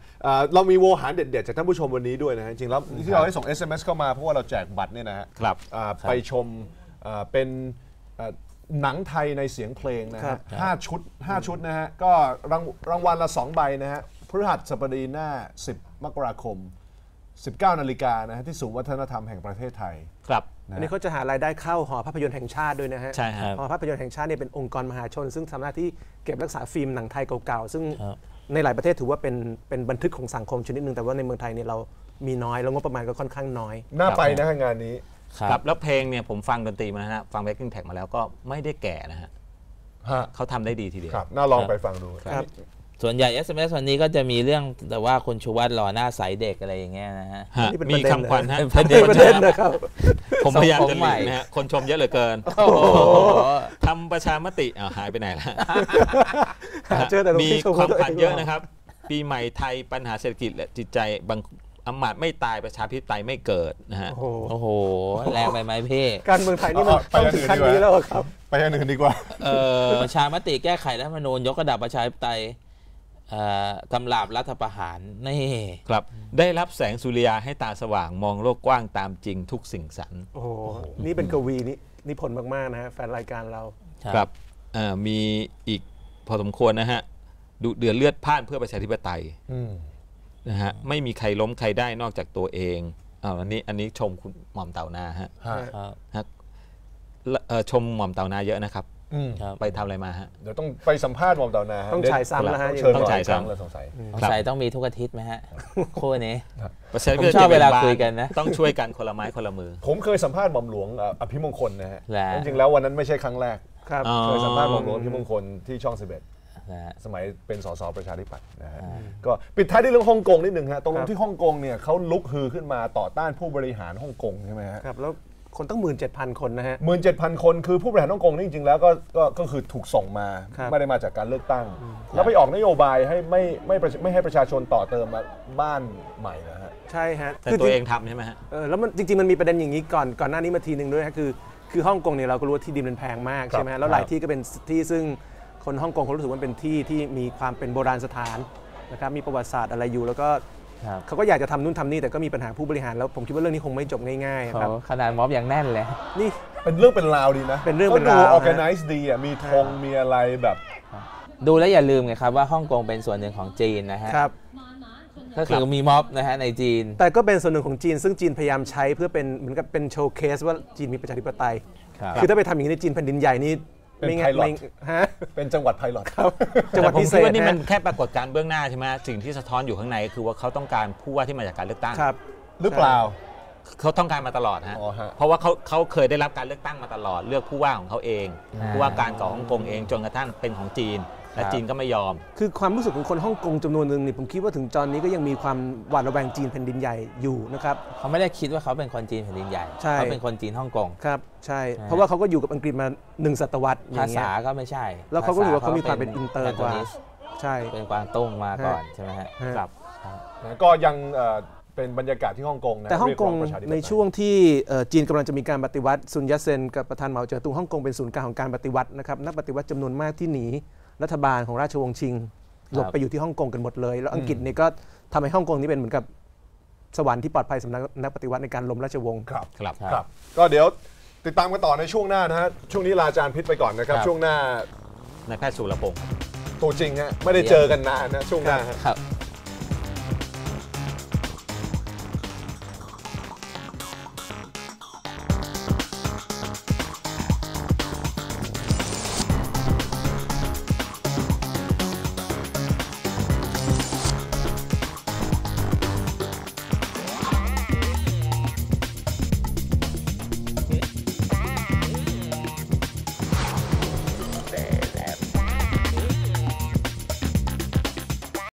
เรามีโวหารเด็ดๆจากท่านผู้ชมวันนี้ด้วยนะฮะจริงแล้วที่เราให้ส่ง SMS เข้ามาเพราะว่าเราแจกบัตรเนี่ยนะฮะไปชมเป็นหนังไทยในเสียงเพลงนะฮะ5 ชุดนะฮะก็รางวัลละ2 ใบนะฮะพฤหัสบดีหน้า10 มกราคม 19 นาฬิกานะฮะที่ศูนย์วัฒนธรรมแห่งประเทศไทยครับอันนี้เขาจะหารายได้เข้าหอภาพยนตร์แห่งชาติด้วยนะฮะหอภาพยนตร์แห่งชาติเนี่ยเป็นองค์กรมหาชนซึ่งทำหน้าที่เก็บรักษาฟิล์มหนังไทยเก่าๆซึ่งในหลายประเทศถือว่าเป็นบันทึกของสังคมชนิดหนึ่งแต่ว่าในเมืองไทยเนี่ยเรามีน้อยแล้วงบประมาณก็ค่อนข้างน้อยน่าไปนะงานนี้ครับแล้วเพลงเนี่ยผมฟังดนตรีมานะฮะฟังแบ็กกิ้งแท็กมาแล้วก็ไม่ได้แก่นะฮะเขาทำได้ดีทีเดียวน่าลองไปฟังดูส่วนใหญ่ SMS วันนี้ก็จะมีเรื่องแต่ว่าคุณชูวัตรหล่อหน้าใสเด็กอะไรอย่างเงี้ยนะฮะมีคำขวัญฮะประเด็นนะครับผมพยายามจะหลีกนะฮะคนชมเยอะเหลือเกินทำประชามติหายไปไหนล่ะมีความขวัญเยอะนะครับปีใหม่ไทยปัญหาเศรษฐกิจและจิตใจบางอำมาตย์ไม่ตายประชาธิปไตยไม่เกิดนะฮะโอ้โหแรงไปไหมพี่การเมืองไทยนี่มันไปถึงขั้นนี้แล้วครับไปอันอื่นดีกว่าประชามติแก้ไขรัฐธรรมนูญยกระดับประชาธิปไตยกำลาบรัฐประหารนี่ครับได้รับแสงสุริยาให้ตาสว่างมองโลกกว้างตามจริงทุกสิ่งสรรค์โอ้นี่เป็นกวีนิพนธ์มากๆนะฮะแฟนรายการเราครับมีอีกพอสมควรนะฮะดุเดือดเลือดพล่านเพื่อประชาธิปไตยนะฮะไม่มีใครล้มใครได้นอกจากตัวเองอันนี้ชมคุณหม่อมเต่านาฮะชมหม่อมเต่านาเยอะนะครับไปทำอะไรมาฮะเดี๋ยวต้องไปสัมภาษณ์หม่อมเต่านาต้องฉายซ้ำนะฮะต้องฉายซ้ำเลยสงสัยต้องมีทุกอาทิตย์ไหมฮะโค้ดนี้ผมชอบเวลาคุยกันนะต้องช่วยกันคนละไม้คนละมือผมเคยสัมภาษณ์หม่อมหลวงอภิมงคลนะฮะจริงๆแล้ววันนั้นไม่ใช่ครั้งแรกเคยสัมภาษณ์หม่อมหลวงอภิมงคลที่ช่อง11สมัยเป็นสสประชาธิปัตย์นะฮะก็ปิดท้ายที่เรื่องฮ่องกงนิดหนึ่งฮะตรงที่ฮ่องกงเนี่ยเขาลุกฮือขึ้นมาต่อต้านผู้บริหารฮ่องกงใช่ไหมฮะครับแล้วคนตั้ง 17,000 คนนะฮะ 17,000 คนคือผู้บริหารฮ่องกงนี่จริงๆแล้วก็คือถูกส่งมาไม่ได้มาจากการเลือกตั้งแล้วไปออกนโยบายให้ไม่ให้ประชาชนต่อเติมบ้านใหม่นะฮะใช่ฮะแต่ตัวเองทำใช่ไหมฮะแล้วมันจริงๆมันมีประเด็นอย่างนี้ก่อนหน้านี้มาทีหนึ่งด้วยฮะคือฮ่องกงเนี่ยเราก็รู้ว่าที่ดินมันแพงมากใช่ไหมฮะแล้วหลายที่ก็เป็นที่ซึ่งคนฮ่องกงเขารู้สึกว่าเป็นที่ที่มีความเป็นโบราณสถานนะครับมีประวัติศาสตร์อะไรอยู่แล้วก็เขาก็อยากจะทำนู่นทำนี่แต่ก็มีปัญหาผู้บริหารแล้วผมคิดว่าเรื่องนี้คงไม่จบง่ายๆครับขนาดม็อบอย่างแน่นเลยนี่เป็นเรื่องเป็นราวดีนะเป็นเรื่องเป็นราว organize ดีอ่ะมีธงมีอะไรแบบดูแล้วอย่าลืมไงครับว่าฮ่องกงเป็นส่วนหนึ่งของจีนนะฮะครับก็คือมีม็อบนะฮะในจีนแต่ก็เป็นส่วนหนึ่งของจีนซึ่งจีนพยายามใช้เพื่อเป็นเหมือนกับเป็นโชว์เคสว่าจีนมีประชาธิปไตยคือถ้าไปทำอย่างนี้ในจีนแผ่นดินใหญ่นี่เป็นไพลอตฮะเป็นจังหวัดไพลอตครับจังหวัดพิเศษนี่มันแค่ปรากฏการณ์เบื้องหน้าใช่ไหมสิ่งที่สะท้อนอยู่ข้างในคือว่าเขาต้องการผู้ว่าที่มาจากการเลือกตั้งครับหรือเปล่าเขาต้องการมาตลอดฮะเพราะว่าเขาเคยได้รับการเลือกตั้งมาตลอดเลือกผู้ว่าของเขาเองผู้ว่าการของฮ่องกงเองจนกระทั่งเป็นของจีนและจีนก็ไม่ยอมคือความรู้สึกของคนฮ่องกงจำนวนหนึ่งนี่ผมคิดว่าถึงตอนนี้ก็ยังมีความหวาดระแวงจีนแผ่นดินใหญ่อยู่นะครับเขาไม่ได้คิดว่าเขาเป็นคนจีนแผ่นดินใหญ่เขาเป็นคนจีนฮ่องกงครับใช่เพราะว่าเขาก็อยู่กับอังกฤษมา1 ศตวรรษภาษาก็ไม่ใช่แล้วเขาก็รู้ว่าเขามีความเป็นอินเตอร์กว่าใช่เป็นกวางตุ้งมาก่อนใช่ไหมครับก็ยังเป็นบรรยากาศที่ฮ่องกงนะแต่ฮ่องกงในช่วงที่จีนกำลังจะมีการปฏิวัติซุนยัตเซนกับประธานเหมาเจ๋อตุงฮ่องกงเป็นศูนย์กลางของการปฏิวัตินะครับนักปฏิวัติจำนวนมากที่หนีรัฐบาลของราชวงศ์ชิงหลบไปอยู่ที่ฮ่องกงกันหมดเลยแล้วอังกฤษเนี่ยก็ทำให้ฮ่องกงนี้เป็นเหมือนกับสวรรค์ที่ปลอดภัยสำหรับนักปฏิวัติในการล้มราชวงศ์ครับก็เดี๋ยวติดตามกันต่อในช่วงหน้านะฮะช่วงนี้ลาอาจารย์พิษไปก่อนนะครับช่วงหน้านายแพทย์สุรพงศ์ตัวจริงฮะไม่ได้เจอกันนานนะช่วงหน้าครับ